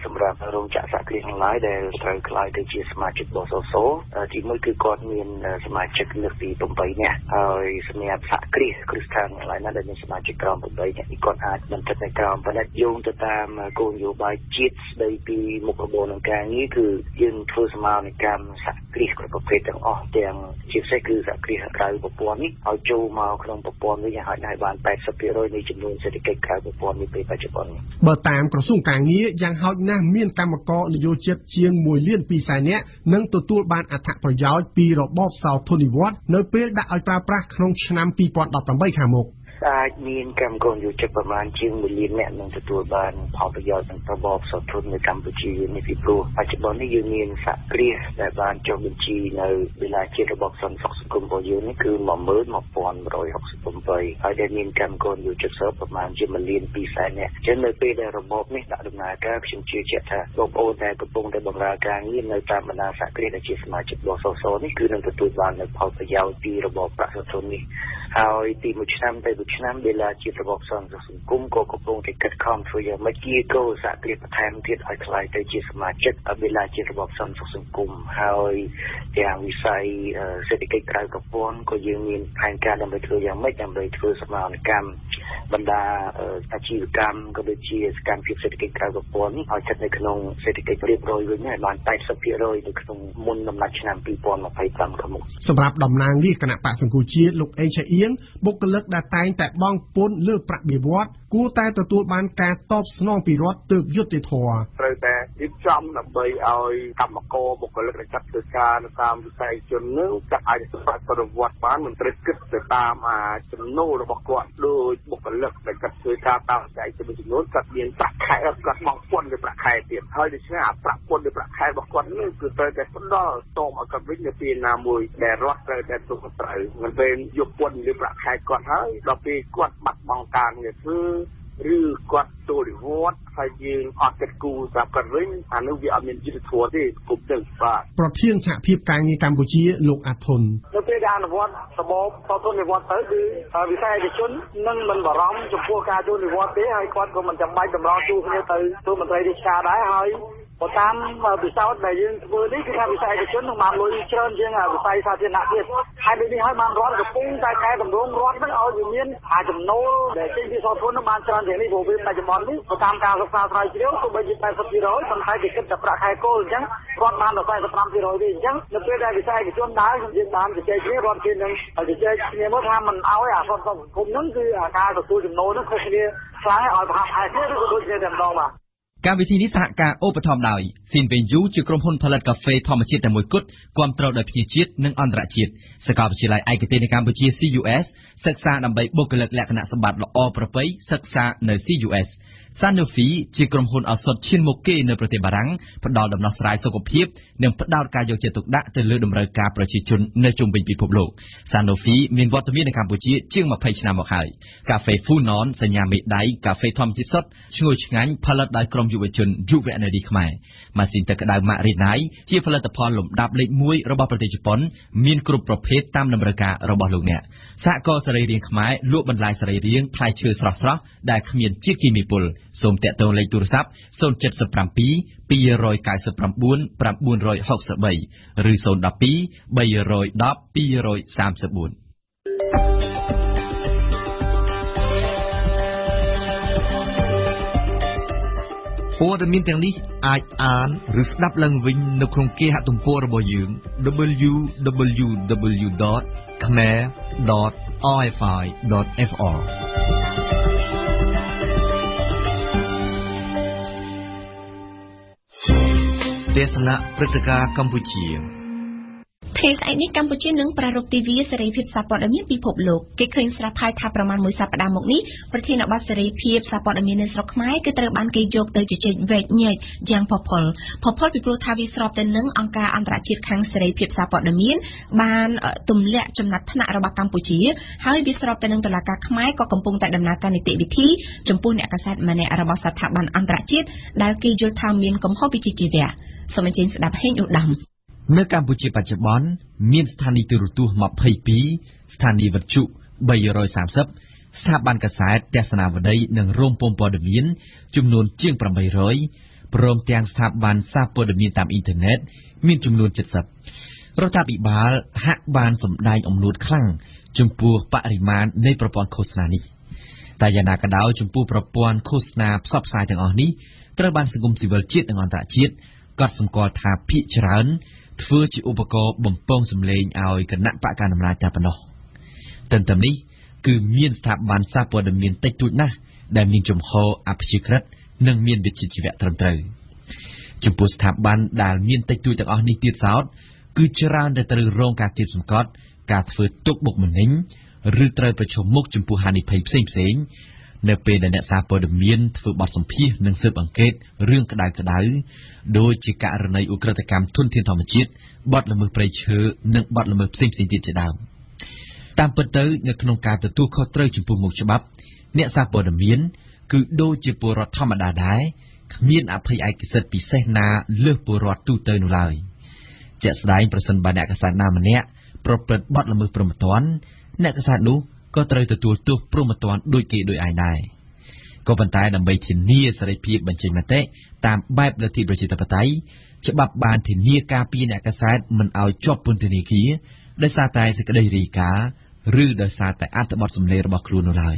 ចំរាបរោងចក្រសហគ្រាសទាំងឡាយដែលត្រូវខ្លាយទៅជាសមាជិករបស់សសរទីមួយគឺគាត់មានសមាជិកនិស្សិតបំពេញនាក់ហើយសម្រាប់សហគ្រាសគ្រឹះស្ថានទាំងឡាយណាដែលមានសមាជិកក្រុម 8 នាក់ កម្មករនយោជិតជាងមួយលានពីរសែននាក់នឹងទទួលបានអត្ថប្រយោជន៍ពីរបបសោធននិវត្តន៍នៅពេលដាក់ឲ្យប្រើប្រាស់ក្នុងឆ្នាំ 2018 អាចមានកម្មករនយោជិតប្រមាណជាងមួយលានអ្នកនឹងទទួលបានផលប្រយោជន៍ទាំងរបបសោធនកម្មពុជានេះពីព្រោះបច្ចុប្បន្ននេះយើងមានសហគ្រាសដែលបានចុះបញ្ជីនៅវេលាជារបស់សន្តិសុខសង្គមរបស់យើងនេះគឺ 100% តែបងពុនលើប្រាក់បៀវត្សគួរតែទទួលបានការតបស្នងពីរដ្ឋទើបយុត្តិធម៌ត្រូវតែរៀបចំដើម្បីឲ្យកម្មករបុគ្គលិកដែលចាត់ធ្វើការតាមវិស័យជននឹងចាត់ឲ្យសម្បត្តិប្រវត្តិបានមន្ត្រីគិតទៅតាមចំណូលរបស់គាត់ដូចបុគ្គលិកដែលកាត់ធ្វើការតាមវិស័យជំនួយគាត់មានប្រាក់ខែទៀតហើយដូច្នេះអាប្រាក់ពុនលើប្រាក់ខែគាត់ហើយ ពីគាត់បាត់បង់ការងារធ្វើឬគាត់ចូលនិវត្តន៍ហើយយើងអត់គិតគូរសម្រាប់វិញអានោះវាអត់មានយុទ្ធធម៌ទេគុំដឹងបាទប្រធានសហភាពការងារកម្ពុជាលោកអាធុនទៅពេលដែលអនុវត្តរបបសោធននិវត្តន៍ទៅគឺវិស័យឯកជននឹងមិនបារម្ភចំពោះការចូលនិវត្តន៍ទេហើយគាត់ក៏មិនចាំបាច់តម្រូវជួបគ្នាទៅធ្វើមន្ត្រីរាជការដែរហើយ តាមវិសោធន៍ដែលយើងធ្វើនេះគឺថាវិស័យឯកជននឹងបានលុយច្រើនជាងវិស័យសាធារណៈទៀតហើយដូចនេះហើយបានរដ្ឋកំពុងតែកែតម្រង់រដ្ឋហ្នឹងឲ្យវាមាន ការវិធីនេះសហការឧបត្ថម្ភដោយស៊ីនពេញយូជាក្រុមហ៊ុនផលិតកាហ្វេធម្មជាតិតែមួយគត់គាំទ្រដោយភ្ញៀវជាតិនិងអន្តរជាតិសាកវិទ្យាល័យឯកទេសនៅកម្ពុជា C U S សិក្សាដើម្បីបុគ្គលិកលក្ខណៈសម្បត្តិល្អប្រពៃសិក្សានៅ C U S Sanofi ជាក្រុមហ៊ុនឱសថឈិនមុខគេនៅប្រទេសបារាំងផ្ដល់ដំណោះស្រាយសុខភាពនិងផ្ដោតការយកចិត្តទុកដាក់ទៅលើតម្រូវការប្រជាជននៅជុំវិញពិភពលោក Sanofi មានវត្តមាននៅកម្ពុជាជាង 20 ឆ្នាំមកហើយ កាហ្វេ Funon សញ្ញាមេដៃ កាហ្វេ ធម្មជាតិសុទ្ធ ឈ្ងុយឆ្ងាញ់ផលិតដោយក្រុមយុវជនយុវនារីខ្មែរ ម៉ាស៊ីនទឹកក្តៅម៉ាក Rinnai ជាផលិតផលលំដាប់លេខ 1 របស់ប្រទេសជប៉ុន មានគ្រប់ប្រភេទតាមតម្រូវការរបស់លោកអ្នក សហករណ៍សរីរាង្គខ្មែរលក់បន្លែសរីរាង្គ ផ្លែឈើស្រស់ៗដែលគ្មានជាតិគីមីពុល សូមតាក់ទងលេខទូរស័ព្ទ សូម 七 ៧ ពីរ ៩ ៩ ប្រាំ ៩ ៦ ៣ ឬ សូម ១២ បី ១០ ពីរ ៣ ៤ ៤ ព័ត៌មានទាំងនេះអាចអានឬស្ដាប់ឡើងវិញនៅក្នុងគេហទំព័ររបស់យើង double-u double-u double-u dot khmer dot r f i dot f r Desna Prataka Cambodia Pace I need Cambodian Prarop T V Seray Pip Sapot a mean people look, Kikin Strapai Tapraman Musapadamogni, Pertin of Basseray Pip Sapot a Minis Rockmai, Ketraban K Jok the Judge Red Night, Jam Popol. Popol people Tavis Rob the Nung Anka and Rachir Kang Seray Pip Sapot a mean, Ban Tumlet Jumnatana Roba Campuchi, How Bisrop the Nung to Lakakmai, Kokampung Tadamnakani T V T, Jumpun Akasat Mane Arabasa Taban and Rachit, Dalki Jotam Min Kom Hobby Chivia. So much in the pain you dumb. No Campuchi Pachabon means Tani Turutu Mapai, Stani Virtu, Bayroy Samsup, Sabanka side, Tesanavaday, Nang Rom Pompodomin, Jumnon Ching from Bayroy, Prom Tian Saban Sapodomin Tam Internet, Min Jumnon Chitsup. Rotabi Bal, Hack Ban some nine on Lord Klang, Jumpu, Pariman, Nepropon Kosnani. Diana Kadao, Jumpu Propon Kosnap, subsiding on me, Traban Sugum Civil Chit and on that chit, got some called Tap Pitch Round. First, you overcome bumpons and laying out a nap back and right up and all. Tentamly, good means tap one sap or the mean take to nah, then mean jump hole up secret, no mean bitchy veteran trail. Jumpus tap one, that mean take to the only tears out, good round the three wrong cat tips and cot, cat for took bookmaning, retrail patrol mock jumpu honey pipe same saying, no pay the net sap or the mean for bottom pea, no serp and cake, runk like a down. Đôi chỉ cả rừng này Ukraine cam thôn thiên thọ một chiếc, bắt làm một bầy chớ, nâng bắt làm một sinh sinh tiền trên đảo. Tam phần tới người khôn cả từ tu khó trời chụp một chụp bắp, nẹt xa bờ đầm miến, cứ đôi chỉ bờ rọt thâm mà đà đái, miến áp hay ai kịch sệt bị say na lơ bờ rọt tu tới nô lai. Chợ sài person bà nẹt cả sài nam nẹt, proper bắt làm một promotoan, nẹt cả sài nú, có trời từ tu tu promotoan đôi kỵ đôi ai này. Có vận tải đầm bay thiên nia sẽ lấy phi bản chế mặt tệ, tam bay là thị bản chế tập tái, chế bắp bàn thiên nia cà pin đã cắt sát mình ao chóp bún thiên kia, đã sa tài sẽ cái đầy rì cá, rư đã sa tài ăn tập bọt sầm lê bọt luôn rồi.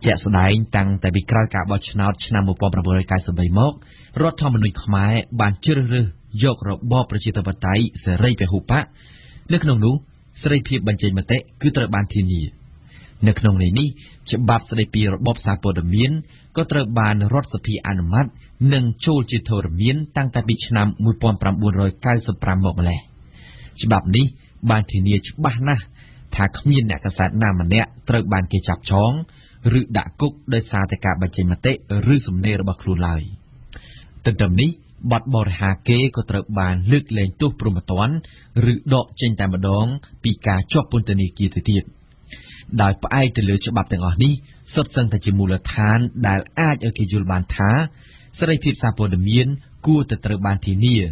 Chế sau đấy tăng tại bị cào cả bọt nào chăn một bọt bờ cái sầm bay mốc, rót thau mình nuôi khmai bàn chưa rư, dọc rồi bọt bản chế tập tái sẽ lấy về hộp á, nước nông nú sẽ lấy phi bản chế mặt tệ cứ tập bàn thiên nia. Nước nông này ní, chế bắp sẽ bị bóp xa bờ đầm miến, có trở bàn rót sập phi ăn mát, nâng chôn chế thổ đầm miến tăng tại bị chạm mùi pon pram buồn rồi cay sập pram mộng lẹ. Chế bắp ní, bàn thì nia chế bắp na, thà không nhìn nẹt cả sát nam mà nẹt, trở bàn kia chạp chóng, rự đã cúc đời xa tại cả bàn chế mặt tệ, rự sầm nề bạc lù lại. Từng đầm ní, bọt bò hà kế có trở bàn lướt lên tu promotoan, rự đọ trên tay mà đón, bị cá chóp bún tê kia thời tiết. Đòi phải từ lựa cho bạp tầng ở ní, sắp sân thành chỉ mù là tháng, đài ai ở kỳ dù bàn thá, sẽ đây thiệp xa bồ đầm miên, cua từ từ bàn thì nia.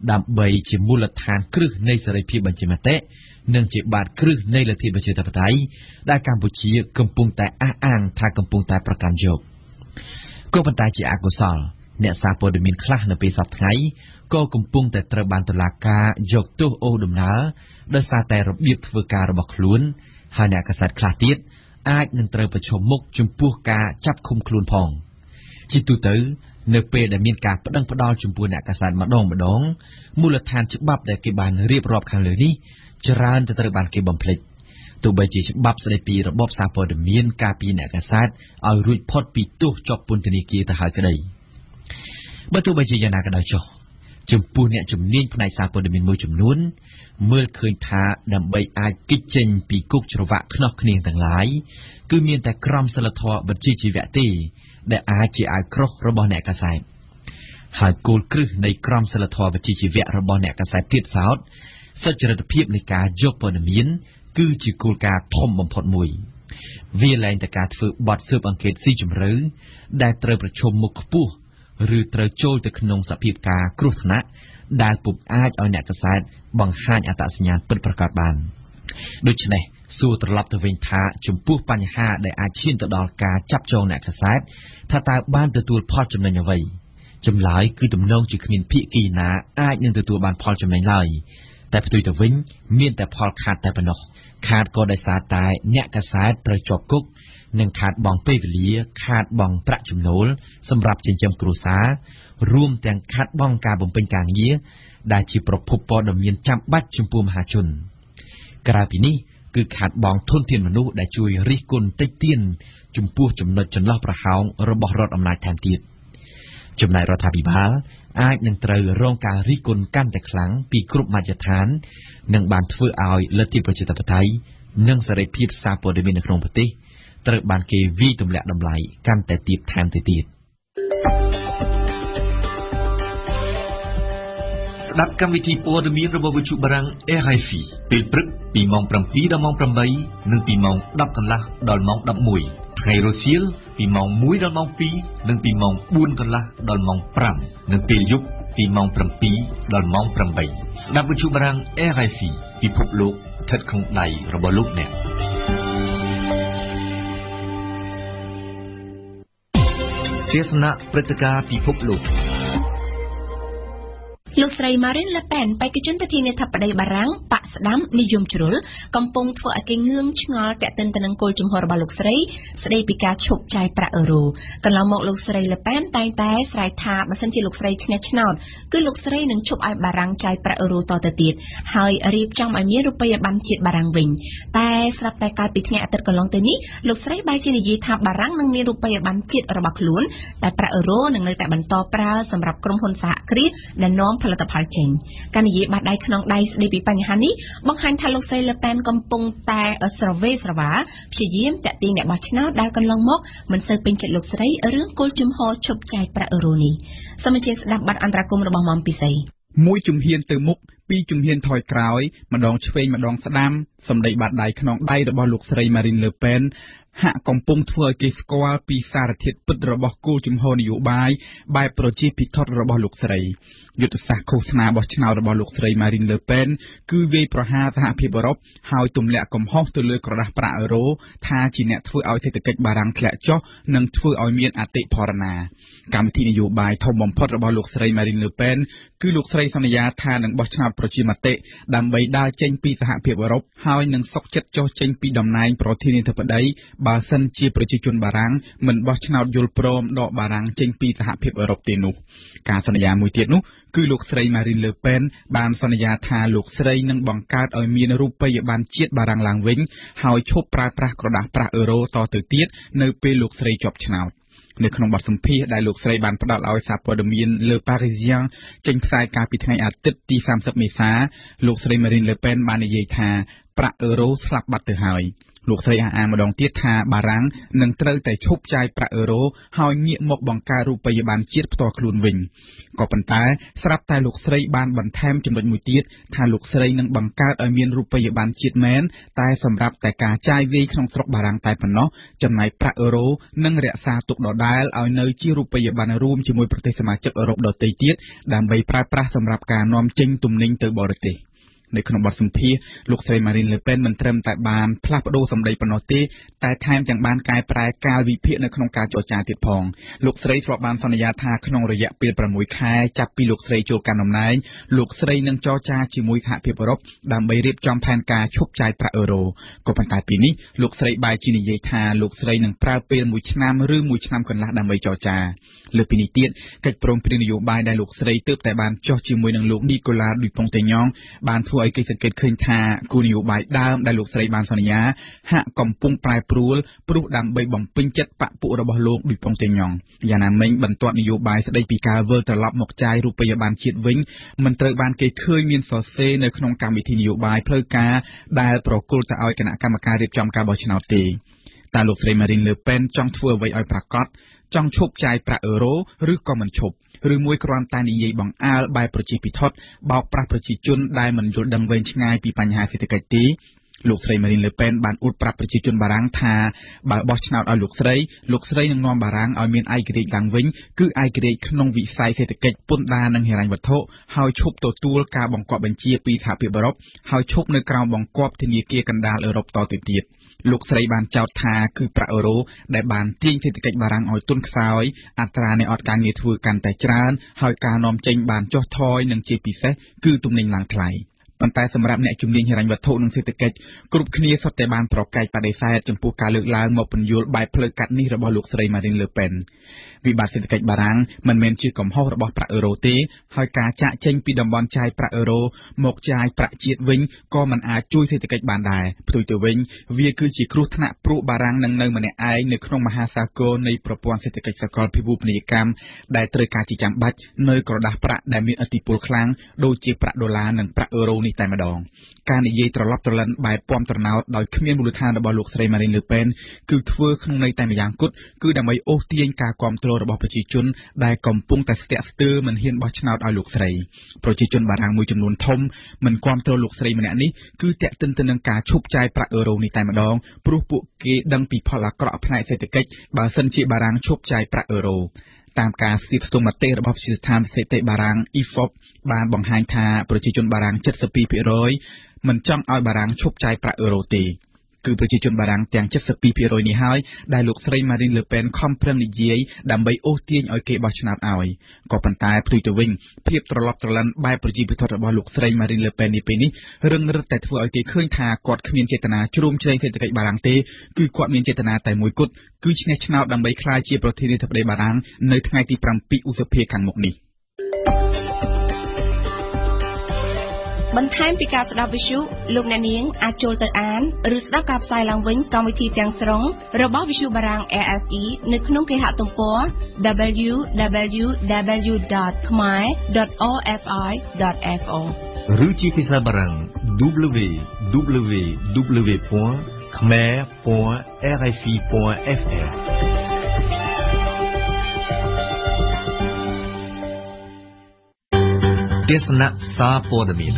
Đàm bầy chỉ mù là tháng cử nơi sẽ đây thiệp bàn chế mặt tế, nâng chỉ bàn cử nơi là thiệp bàn chế tập thái, đài Campuchia cầm bùng tại á áng thà cầm bùng tại Prakan Jok. Cô bàn tay chỉ á cổ sòl, nẹ xa bồ đầm miên khá nở bê sọt ngay, cô cầm bùng tại từ bàn từ lạc ca, dọc tốt ô đùm ná, đôi xa tay rộp điệp vừa ca rộp bọc luôn. Hai nhà các sản khá tiết, ai nên trở về cho mốc chung buộc cả chắp khung khuôn phòng. Chỉ tu tử, nơi về để miên cả bất đăng bất đo chung buộc nhà các sản mà đong mà đóng, mua là than chữ bắp để cái bàn riệp rộp hàng lưỡi đi, chả ran cho tới bàn cái bầm phịch. Tụi bây chỉ chữ bắp sẽ để pi rồi bóp sao vào để miên cả pi nhà các sản, ao ruột pot pi tu cho bún tê kia ta hỏi cái đấy. Bất tụi bây chỉ nhà các đào cho. Chúng buôn nhà chúng niên phần này xa bờ đầm miên môi chúng nuôn, mưa khơi thả đầm bay ai kích trình bị cục trở vạ khóc niên tầng lái, cứ miên tại crom sờ thọ bật chi chi vẽ tì, để ai chỉ ai khóc rồi bỏ nẹt cả sai. Hai cô cứ này crom sờ thọ bật chi chi vẽ rồi bỏ nẹt cả sai tiết sáu, sau trở được phép này cả dọc bờ đầm miên, cứ chỉ cô cả thom bầm phật mùi. Vì lẽ tại cả thứ bọt sơ bằng kết si chấm rứ, đại trời bật chôm một cú. Rư trời trôi từ khung sập hiệp cả cướp nát, đa bụng ai ở nhà các sản bằng hai nhà tạo sinh nhàn bất bạc các bàn. Đối với này, xu từ lập từ vinh thả chấm buộc pan hà để ai chiên từ đó cả chắp tròn nhà các sản, thà ta ban từ tuột port chấm này như vậy. Chấm lái cứ tụm nông chỉ khiến phi kỳ ná ai nhưng từ tuột ban port chấm này lái. Tại từ từ vinh miên tại port khát tại bên đó, khát có đại sát tại nhà các sản trời chọc cúc. Nâng khát bóng phê vĩ lý, khát bóng prạ chùm nôl, xâm rạp trên châm cổ xá, rùm tàng khát bóng ca bóng bên càng nghĩa, đã chỉ bọc phục bó đầm nhiên chạm bách chùm bùm hà chùn. Cả vì ní, cứ khát bóng thôn thiên mà nụ đã chùi rí côn tách tiên, chùm bùa chùm nợ chùm lọc ra hóng, rồi bỏ rọt ẩm lại thèm tiệt. Chùm này rõ thà bị bá, អាច នឹង ត្រូវ រង ការ រីកគុណ កាន់ តែ ខ្លាំង ពី គ្រប់ មជ្ឈដ្ឋាន និង បាន ធ្វើ ឲ្យ លទ្ធិ ប្រជាធិបតេយ្យ និង សេរីភាព សារព័ត៌មាន នៅ ក្នុង ប្រទេស ត្រូវ បាន គេ វិ ទម្លាក់ តម្លៃ កាន់ តែ ទាប ថែម ទៅ ទៀត ស្ដាប់កម្មវិធីព័ត៌មានរបស់វិទ្យុបារាំង RFI ពេលព្រឹក ពីម៉ោង ពីម៉ោង និង ពីម៉ោង កន្លះ ដល់ ម៉ោង ដប់មួយ ថ្ងៃរសៀល ពីម៉ោង ដល់ ម៉ោង ពីរ និង ពីម៉ោង បួន កន្លះ ដល់ ម៉ោង 5 និង ពេលយប់ ពីម៉ោង 7 ដល់ ម៉ោង 8 ស្ដាប់វិទ្យុបារាំង RFI ពិភពលោក ស្ថិតក្នុងដៃរបស់លោកអ្នក ទេសនាព្រឹត្តិការណ៍ពិភពលោក លោកស្រី Marine Le Pen បេក្ខជនប្រធានាធិបតីបារាំងបកស្ដាំនិយមជ្រុលកំពុងធ្វើឲ្យគេងឿងឆ្ងល់តែកតិនតនឹងគោលជំហររបស់លោកស្រីស្ដីពីការឈប់ចាយប្រាក់អឺរ៉ូកន្លងមកលោកស្រី Le Pen តែងតែស្រ័យថាបើសិនជាលោកស្រីឆ្នះឆ្នោតគឺលោកស្រីនឹងឈប់ឲ្យបារាំងចាយប្រាក់អឺរ៉ូតទៅទៀតហើយរៀបចំឲ្យមានរូបិយប័ណ្ណជាតិបារាំងវិញតែស្រាប់តែកាលពីថ្ងៃអតីតកន្លងទៅនេះលោកស្រីបែរជានិយាយថាបារាំងនឹងមានរូបិយប័ណ្ណជាតិរបស់ខ្លួនតែប្រាក់អឺរ៉ូនឹងនៅតែបន្តប្រើសម្រាប់ក្រុមហ៊ុនសហគ្រាសដែលនាំផលិតផលចេញ ការនិយាយបាត់ដៃក្នុងដៃស្ដីពីបញ្ហានេះបង្ហាញថាលោកស្រី Marine Le Pen ហាក់កំពុងធ្វើឲ្យគេស្គាល់ពីសារធាតុពិតរបស់គោលជំហរនយោបាយបែបប្រជាពិធដ្ឋរបស់លោកស្រីយុទ្ធសាស្ត្រឃោសនាបោះឆ្នោតរបស់លោកស្រី Marine Le Pen គឺវាយប្រហារសហភាពអឺរ៉ុបហើយទម្លាក់កំហុសទៅលើក្រដាសប្រាក់អឺរ៉ូថាជាអ្នកធ្វើឲ្យសេដ្ឋកិច្ចបារាំងធ្លាក់ចុះនិងធ្វើឲ្យមានអតិផរណាកម្មវិធីនយោបាយធំបំផុតរបស់លោកស្រី Marine Le Pen គឺលោកស្រីសន្យាថានឹងបោះឆ្នោតប្រជាមតិដើម្បីដើរចេញពីសហភាពអឺរ៉ុបហើយនឹងសុខចិត្តចុះចេញពីតំណែងប្រធានាធិបតី បើសិនជាប្រជាជនបារាំងមិនបោះឆ្នោតយល់ព្រមដកបារាំងចេញពីសហភាពអឺរ៉ុបទេនោះការសន្យាមួយទៀតនោះគឺលោកស្រី Marine Le Pen បានសន្យាថាលោកស្រីនឹងបង្កើតឲ្យមានរូបិយប័ណ្ណជាតិបារាំងឡើងវិញហើយឈប់ប្រើប្រាស់ក្រដាសប្រាក់អឺរ៉ូតទៅទៀតនៅពេលលោកស្រីជាប់ឆ្នោត នៅក្នុងបទសម្ភាសន៍ដែលលោកស្រីបានផ្ដល់ឲ្យសារព័ត៌មាន Le Parisien ចេញផ្សាយកាលពីថ្ងៃអាទិត្យទី សាមសិប មេសា លោកស្រី Marine Le Pen បាននិយាយថាប្រាក់អឺរ៉ូស្លាប់បាត់ទៅហើយ លោកស្រីអះអាងម្ដងទៀតថាបារាំងនឹងត្រូវតែឈប់ចាយប្រាក់អឺរ៉ូហើយងាកមកបង្កើតរូបិយប័ណ្ណជាតិផ្ទាល់ខ្លួនវិញក៏ប៉ុន្តែស្រាប់តែលោកស្រីបានបន្ថែមចំណុចមួយទៀតថាលោកស្រីនឹងបង្កើតឲ្យមានរូបិយប័ណ្ណជាតិមែនតែសម្រាប់តែការចាយវាយក្នុងស្រុកបារាំងតែប៉ុណ្ណោះចំណាយប្រាក់អឺរ៉ូនឹងរក្សាទុកដដែលឲ្យនៅជារូបិយប័ណ្ណរួមជាមួយប្រទេសសមាជិកអឺរ៉ុបដទៃទៀតដើម្បីប្រើប្រាស់សម្រាប់ការនាំចេញទំនិញទៅបរទេស នៅក្នុងបទសម្ភាសន៍លោកស្រី បានធ្វើឲ្យគេសង្កេតឃើញថាគោលនយោបាយដើមដែលលោកស្រីបានសន្យាហាក់កំពុងប្រែប្រួលព្រោះដើម្បីបំពេញចិត្តបកពួករបស់លោកឌុយប៉ុងតេញងបានធ្វើឲ្យគេឃើញមានសរសេរនៅក្នុងកម្មវិធីនយោបាយផ្លូវការដែលប្រកុលទៅឲ្យគណៈកម្មការរៀបចំការបោះឆ្នោតទេតែលោកស្រី Marine Le Pen ចង់ធ្វើអ្វីឲ្យប្រាកដចង់ឈប់ចាយប្រាក់អឺរ៉ូឬក៏មិនឈប់ ឬមួយគ្រាន់តែនិយាយបង្អើលបែបប្រជាពិធដ្ឋបោកប្រាស់ប្រជាជនដែលមិនយល់ដឹងវែងឆ្ងាយពីបញ្ហាសេដ្ឋកិច្ចទេ លោកស្រី Marine Le Pen បានអួតប្រាប់ប្រជាជនបារាំងថាបើបោះឆ្នោតឲ្យលោកស្រីលោកស្រីនឹងនាំបារាំងឲ្យមានឯករាជ្យឡើងវិញគឺឯករាជ្យក្នុងវិស័យសេដ្ឋកិច្ចពន្ធដារនិងហិរញ្ញវត្ថុហើយឈប់ទទួលការបង្កប់បញ្ជាពីសហភាពអឺរ៉ុបហើយឈប់នៅក្រោមបង្កប់ធនាគារកណ្ដាលអឺរ៉ុបតទៅទៀត លោកស្រីបានចោទថាគឺប្រាក់អឺរ៉ូដែលបានទាញសេដ្ឋកិច្ចបារាំងឲ្យទន់ខ្សោយអត្រានៃអត់ការងារធ្វើកាន់តែច្រើនហើយការនាំចេញបានចុះថយនិងជាពិសេសគឺទំនិញឡើងថ្លៃ ដែលត្រូវការជាចាំបាច់នៅក្រដាសប្រាក់ដែលមានឥទ្ធិពលខ្លាំងដូចជាប្រាក់ដុល្លារនិងប្រាក់អឺរ៉ូ នេះតែម្ដងការនិយាយត្រឡប់ទៅលើនបាយពំត្រណោតដោយគ្មានមូលដ្ឋានរបស់លោកស្រីម៉ារីនលឺពេនគឺធ្វើក្នុងន័យតែម្យ៉ាងគត់គឺដើម្បីអូសទាញការគាំទ្ររបស់ប្រជាជនដែលកំពុងតែស្ទាក់ស្ទើរមិនហ៊ានបោះឆ្នោតឲ្យលោកស្រី តាមការស៊ើបសួរមតិរបស់វិស័យស្ថានសេដ្ឋកិច្ចបានបង្ហាញថាប្រជាជនបារាំង seventy-two percent មិនចង់ឲ្យបារាំងឈប់ចាយប្រាក់អឺរ៉ូទេ គឺប្រជាជនបារាំងទាំង seventy-two percent នេះហើយដែលលោកស្រីម៉ារីនលឺពេនខំប្រឹងនិយាយដើម្បីអូសទាញឲ្យគេបោះឆ្នោតឲ្យក៏ប៉ុន្តែផ្ទុយទៅវិញភាពត្រឡប់ត្រឡិនបែបប្រជាពិធរដ្ឋរបស់លោកស្រីម៉ារីនលឺពេននេះពេលនេះរឹងរឹតតែធ្វើឲ្យគេឃើញថាគាត់គ្មានចេតនាជ្រោមជ្រែងសេដ្ឋកិច្ចបារាំងទេគឺគាត់មានចេតនាតែមួយគត់គឺឈ្នះឆ្នោតដើម្បីក្លាយជាប្រធានាធិបតីបារាំងនៅថ្ងៃទី seven ឧសភាខាងមុខនេះ បន្ថែមពីការស្ដាប់វិទ្យុលោកអ្នកនាងអាចចូលទៅអានឬស្ដាប់ការផ្សាយឡើងវិញកម្មវិធីទាំងស្រុងរបស់វិទ្យុបារាំង RFE នៅក្នុងគេហទំព័រ double-u double-u double-u dot khmer dot o r f i dot f o ឬជាភាសាបារាំង double-u double-u double-u dot khmer dot r f i dot f r Desna sa podami.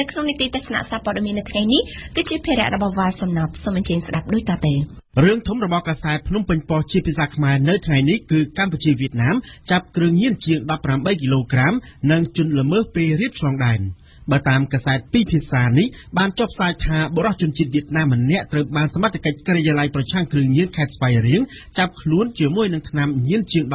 នៅក្នុងនីតិទេសនាសាព័ត៌មាននៅថ្ងៃនេះគឺជាភារៈរបស់វ៉ាលសំណប់សូមអញ្ជើញស្ដាប់ដូចតទៅ រឿងធំរបស់កាសែត ភ្នំពេញ ប៉ោះជាភាសាខ្មែរនៅថ្ងៃនេះគឺកម្ពុជាវៀតណាមចាប់គ្រឿងញៀនជាង eighteen គីឡូក្រាម និងជន់ល្មើសពេលរៀបឆ្លងដែន បើតាមកាសែតពីភាសានេះបានចុះផ្សាយថាបុរសជនជាតិវៀតណាមម្នាក់ត្រូវបានសមត្ថកិច្ចការិយាល័យប្រឆាំងគ្រឿងញៀនខេត្តស្វាយរៀងចាប់ខ្លួនជាមួយនឹងថ្នាំញៀនជាង ន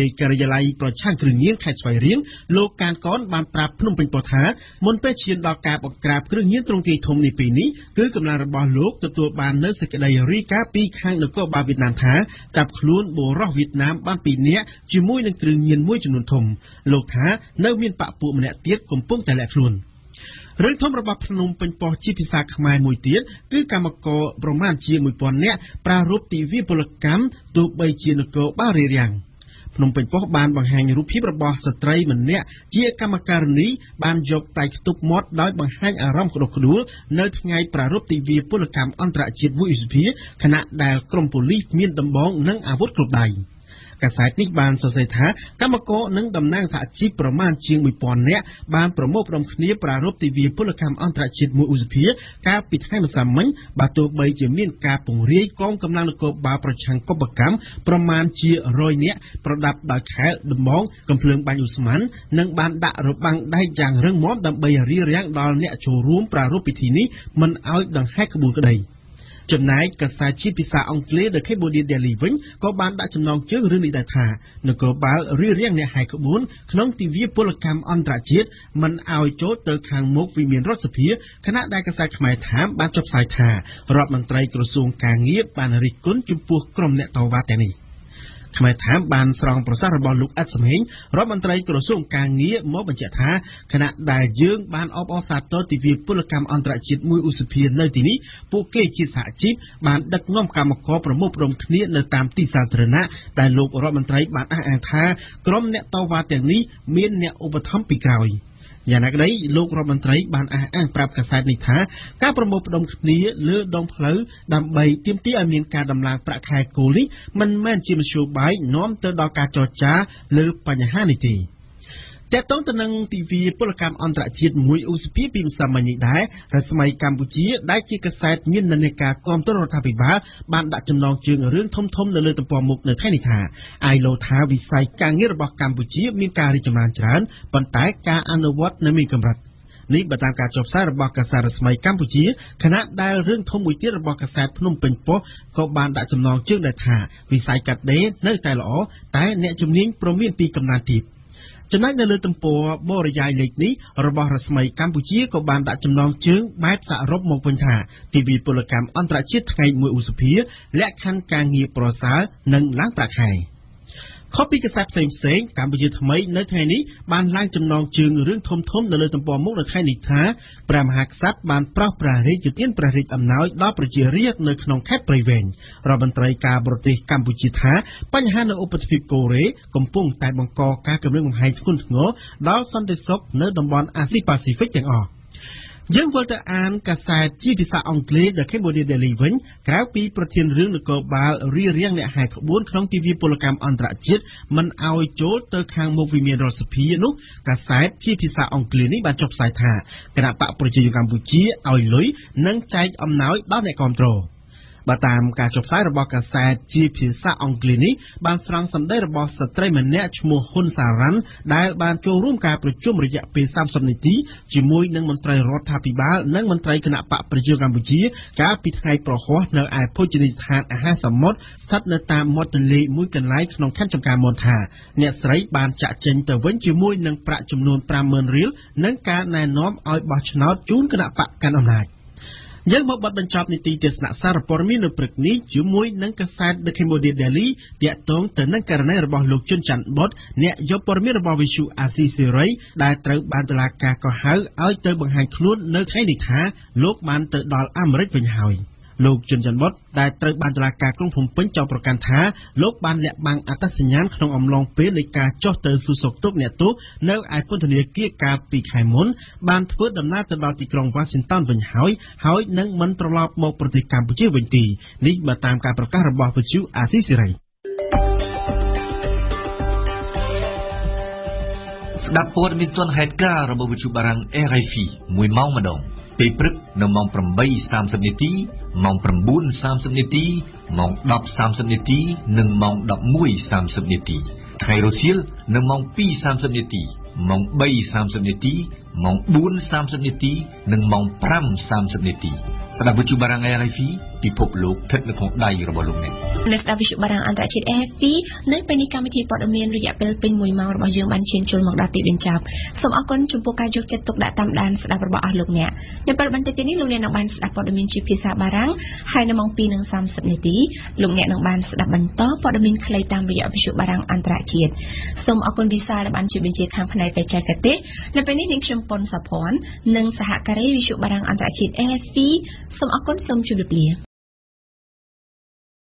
ៃការិយាល័យប្រឆាំងគ្រឿងញៀនខេត្តស្វាយរៀងលោកកានកនបានប្រាប់ភ្នំពេញប៉ុថាមុនពេលឈានដល់ការបង្ក្រាបគ្រឿងញៀនទ្រង់ទ្រាយធំនេះពេលនេះគឺកំឡុងរបស់លោកទទួលបាននៅសេចក្ដីរាយការណ៍ពីខាងនគរបាលវៀតណាមថាចាប់ខ្លួនបុរសវៀតណាមបានពីនាក់ជាមួយនឹងគ្រឿងញៀនមួយចំនួនធំលោកថានៅមានបព្វពួកម្នាក់ទៀតកំពុងតែលាក់ខ្លួន រឿងធំរបស់ភ្នំពេញប៉ុស្តិ៍ជាភាសាខ្មែរមួយទៀតគឺកម្មករប្រមាណជា ភ្នំពេញប៉ុស្តិ៍បានបង្ហាញរូបភាពរបស់ស្ត្រីម្នាក់ជាកម្មការិនីបានយកដៃខ្ទប់មាត់ដោយបង្ហាញអារម្មណ៍ក្តុកក្តួលនៅថ្ងៃប្រារព្ធទិវាពលកម្មអន្តរជាតិមួយឧសភាខណៈដែលក្រុមប៉ូលីសមានដំបង កាសែតនេះបានសរសេរថាកម្មករនិងតំណាងសហជីព ប្រមាណជាង one thousand នាក់បានប្រមូលក្រុមគ្នាប្រារព្ធទិវាពលកម្មអន្តរជាតិមួយឧសភាកាលពីថ្ងៃម្សិលមិញបើទោះបីជាមានការពង្រាយកងកម្លាំងនគរបាលប្រឆាំងកុបកម្មប្រមាណជា one hundred ចំណែកកាសែតជាភាសាអង់គ្លេសThe Cambodia Daily ខ្មែរតាមបានចុះផ្សាយថារដ្ឋមន្ត្រីក្រសួងកាងារបានរិះគន់ចំពោះក្រុមអ្នកតវ៉ាទាំងនេះខ្មែរតាមបានស្រង់ប្រសាសន៍របស់លោកអេតសមហេញរដ្ឋមន្ត្រីក្រសួងកាងារមកបញ្ជាក់ថាគណៈដែលយើងបានអបអរសាទរទិវាពលកម្មអន្តរជាតិមួយឧសភានៅទីនេះពួកគេជាសហជីពបានដឹកនាំកម្មករប្រមុខប្រំគ្នានៅតាមទីសាធារណៈដែលលោករដ្ឋមន្ត្រីបានអះអាងថាក្រុមអ្នកតវ៉ាទាំងនេះមានអ្នកឧបត្ថម្ភពីក្រោយ យ៉ាងណាក្ដីលោករដ្ឋមន្ត្រីបានអះអាងប្រាប់កាសែតនេះថាការប្រមូលផ្ដុំគ្នាលើដងផ្លូវដើម្បីទាមទារឲ្យមានការដំឡើងប្រាក់ខែគោលនេះមិនមែនជាមធ្យោបាយនាំទៅដល់ការចរចាលើបញ្ហានេះទេ តែតងទៅនឹងទិវាពលកម្មអន្តរជាតិមួយឧសភាពីម្សិលមិញនេះដែររស្មីកម្ពុជាដែលជាកាសែតមាននានាការគាំទ្ររដ្ឋាភិបាលបានដាក់ចំណងជើងរឿងធំធំនៅលើទំព័រមុខនៅថ្ងៃនេះថាអាយឡូវថាវិស័យការងាររបស់កម្ពុជាមានការរីកចម្រើនច្រើនប៉ុន្តែការអនុវត្តនៅមានកម្រិត Ni Batanka Chopsar Bakasar Smai Campuchia cannot dial ring home with your Bakasar Phnom Penh Po, called Band at Long Children Ha, beside Cat Day, no tile all, tie net to name from me Picum Native. Tonight the little poor Boria Lady, Robora Smai Campuchia, called Band at Long Chung, Bites at Rob Mopunta, T V Pulacam, Antrachit, Kai Musapir, Lek Han Kangi Prosa, Nung Lamprakai. Copy the same saying, Cambodia made no tiny, ban like them long chun, ring tom tom, the little bomb of the tiny car, Bram Hacksat, ban proper rigid in pratic and now, Lapraji reared no canon cat prevent. Robin Tray Cabrote, Cambodia, Panhana opened Fipore, Compung, Taibanko, Kakabung High School, no, Lao Sunday Sock, no one as the Pacific and all. Young Walter and Cassai, Gibisa Oncle, the Cambodia Delivering, Crowpy Protein Ring, the Cobal, Re Ring, the Hack, One Clong T V Polacam Andrachit, Man Ao Joe, the Kang Movie Mirror Piano, Cassai, Gibisa Oncle, but Job Saita, Grapa Project Cambuchi, Aoi, Nung Chai on now, Bane Control. But I'm catch up side about a side G P sat on clinic, but strong some day about a tray and natch more hunsa run, dial ban to room cap with chum reject pay Samson tea, Jimmy Nangmontray Rot Happy Ball, Nangmontray cannot pap prejugambuji, carpet high pro hot, no I put in his hand a handsome mod, start the time mod and lay, mook and light, no cancham monta. Next right ban chat gentle when Jimmy Nang Pratum noon pramon real, Nang can I nom out watch now, June cannot pap canon night. Young Bob and Chopnity does not serve for me no pregnant, you moy Nanka side the Cambodia Delhi, the tongue, the Nankarner about Luchan Bot, near your permit about issue as easy ray, that trout Bandalaka or how, out of Hank Clue, no credit ha, look man the doll am ripping how. Look Junjan Bot, that trout Bandalaka from Puncha Procanta, look Ban let bang at a signan from long pelica, Jotter Susok took netto, no I put in a kika big haimon, Ban put the matter about the Grand Washington when how, how nung mantrolop more protect Campuchi when tea, Nick Batam Caprocarabah with you as is right. Dapur Milton Hedgar about you barang R F I, Mui Mau Madong. They prep no mong from bay Samsonity, mong from boon Samsonity, mong dop Samsonity, nung mong dop mui Samsonity. Tyrosil, no mong p Samsonity, mong bay Samsonity, mong boon Samsonity, nung mong pram Samsonity. Sadabuchu barang R F I. People look technical day revolution. Next, I wish Barang and Ratchet F P, no penny committee for a mean reapel pin with Mount Major Manchin Chulmogati Winchap. Some Akon Chupoka Juk took that thumb dance at Abba Alumnia. Never Bantini Lulian Bans upon the Minchi Pisa Barang, Hainamong Pin and Sam Subnity, Lumnian Bans at Banto for the Min Clay Tam Reapishuk Barang and Ratchet. Some Akon Visa Banchu Vinci Company Pechakate, the penny Nixon Pons upon Nung Sahakare, Vishuk Barang and Ratchet F P, some Akon Sum Chubli.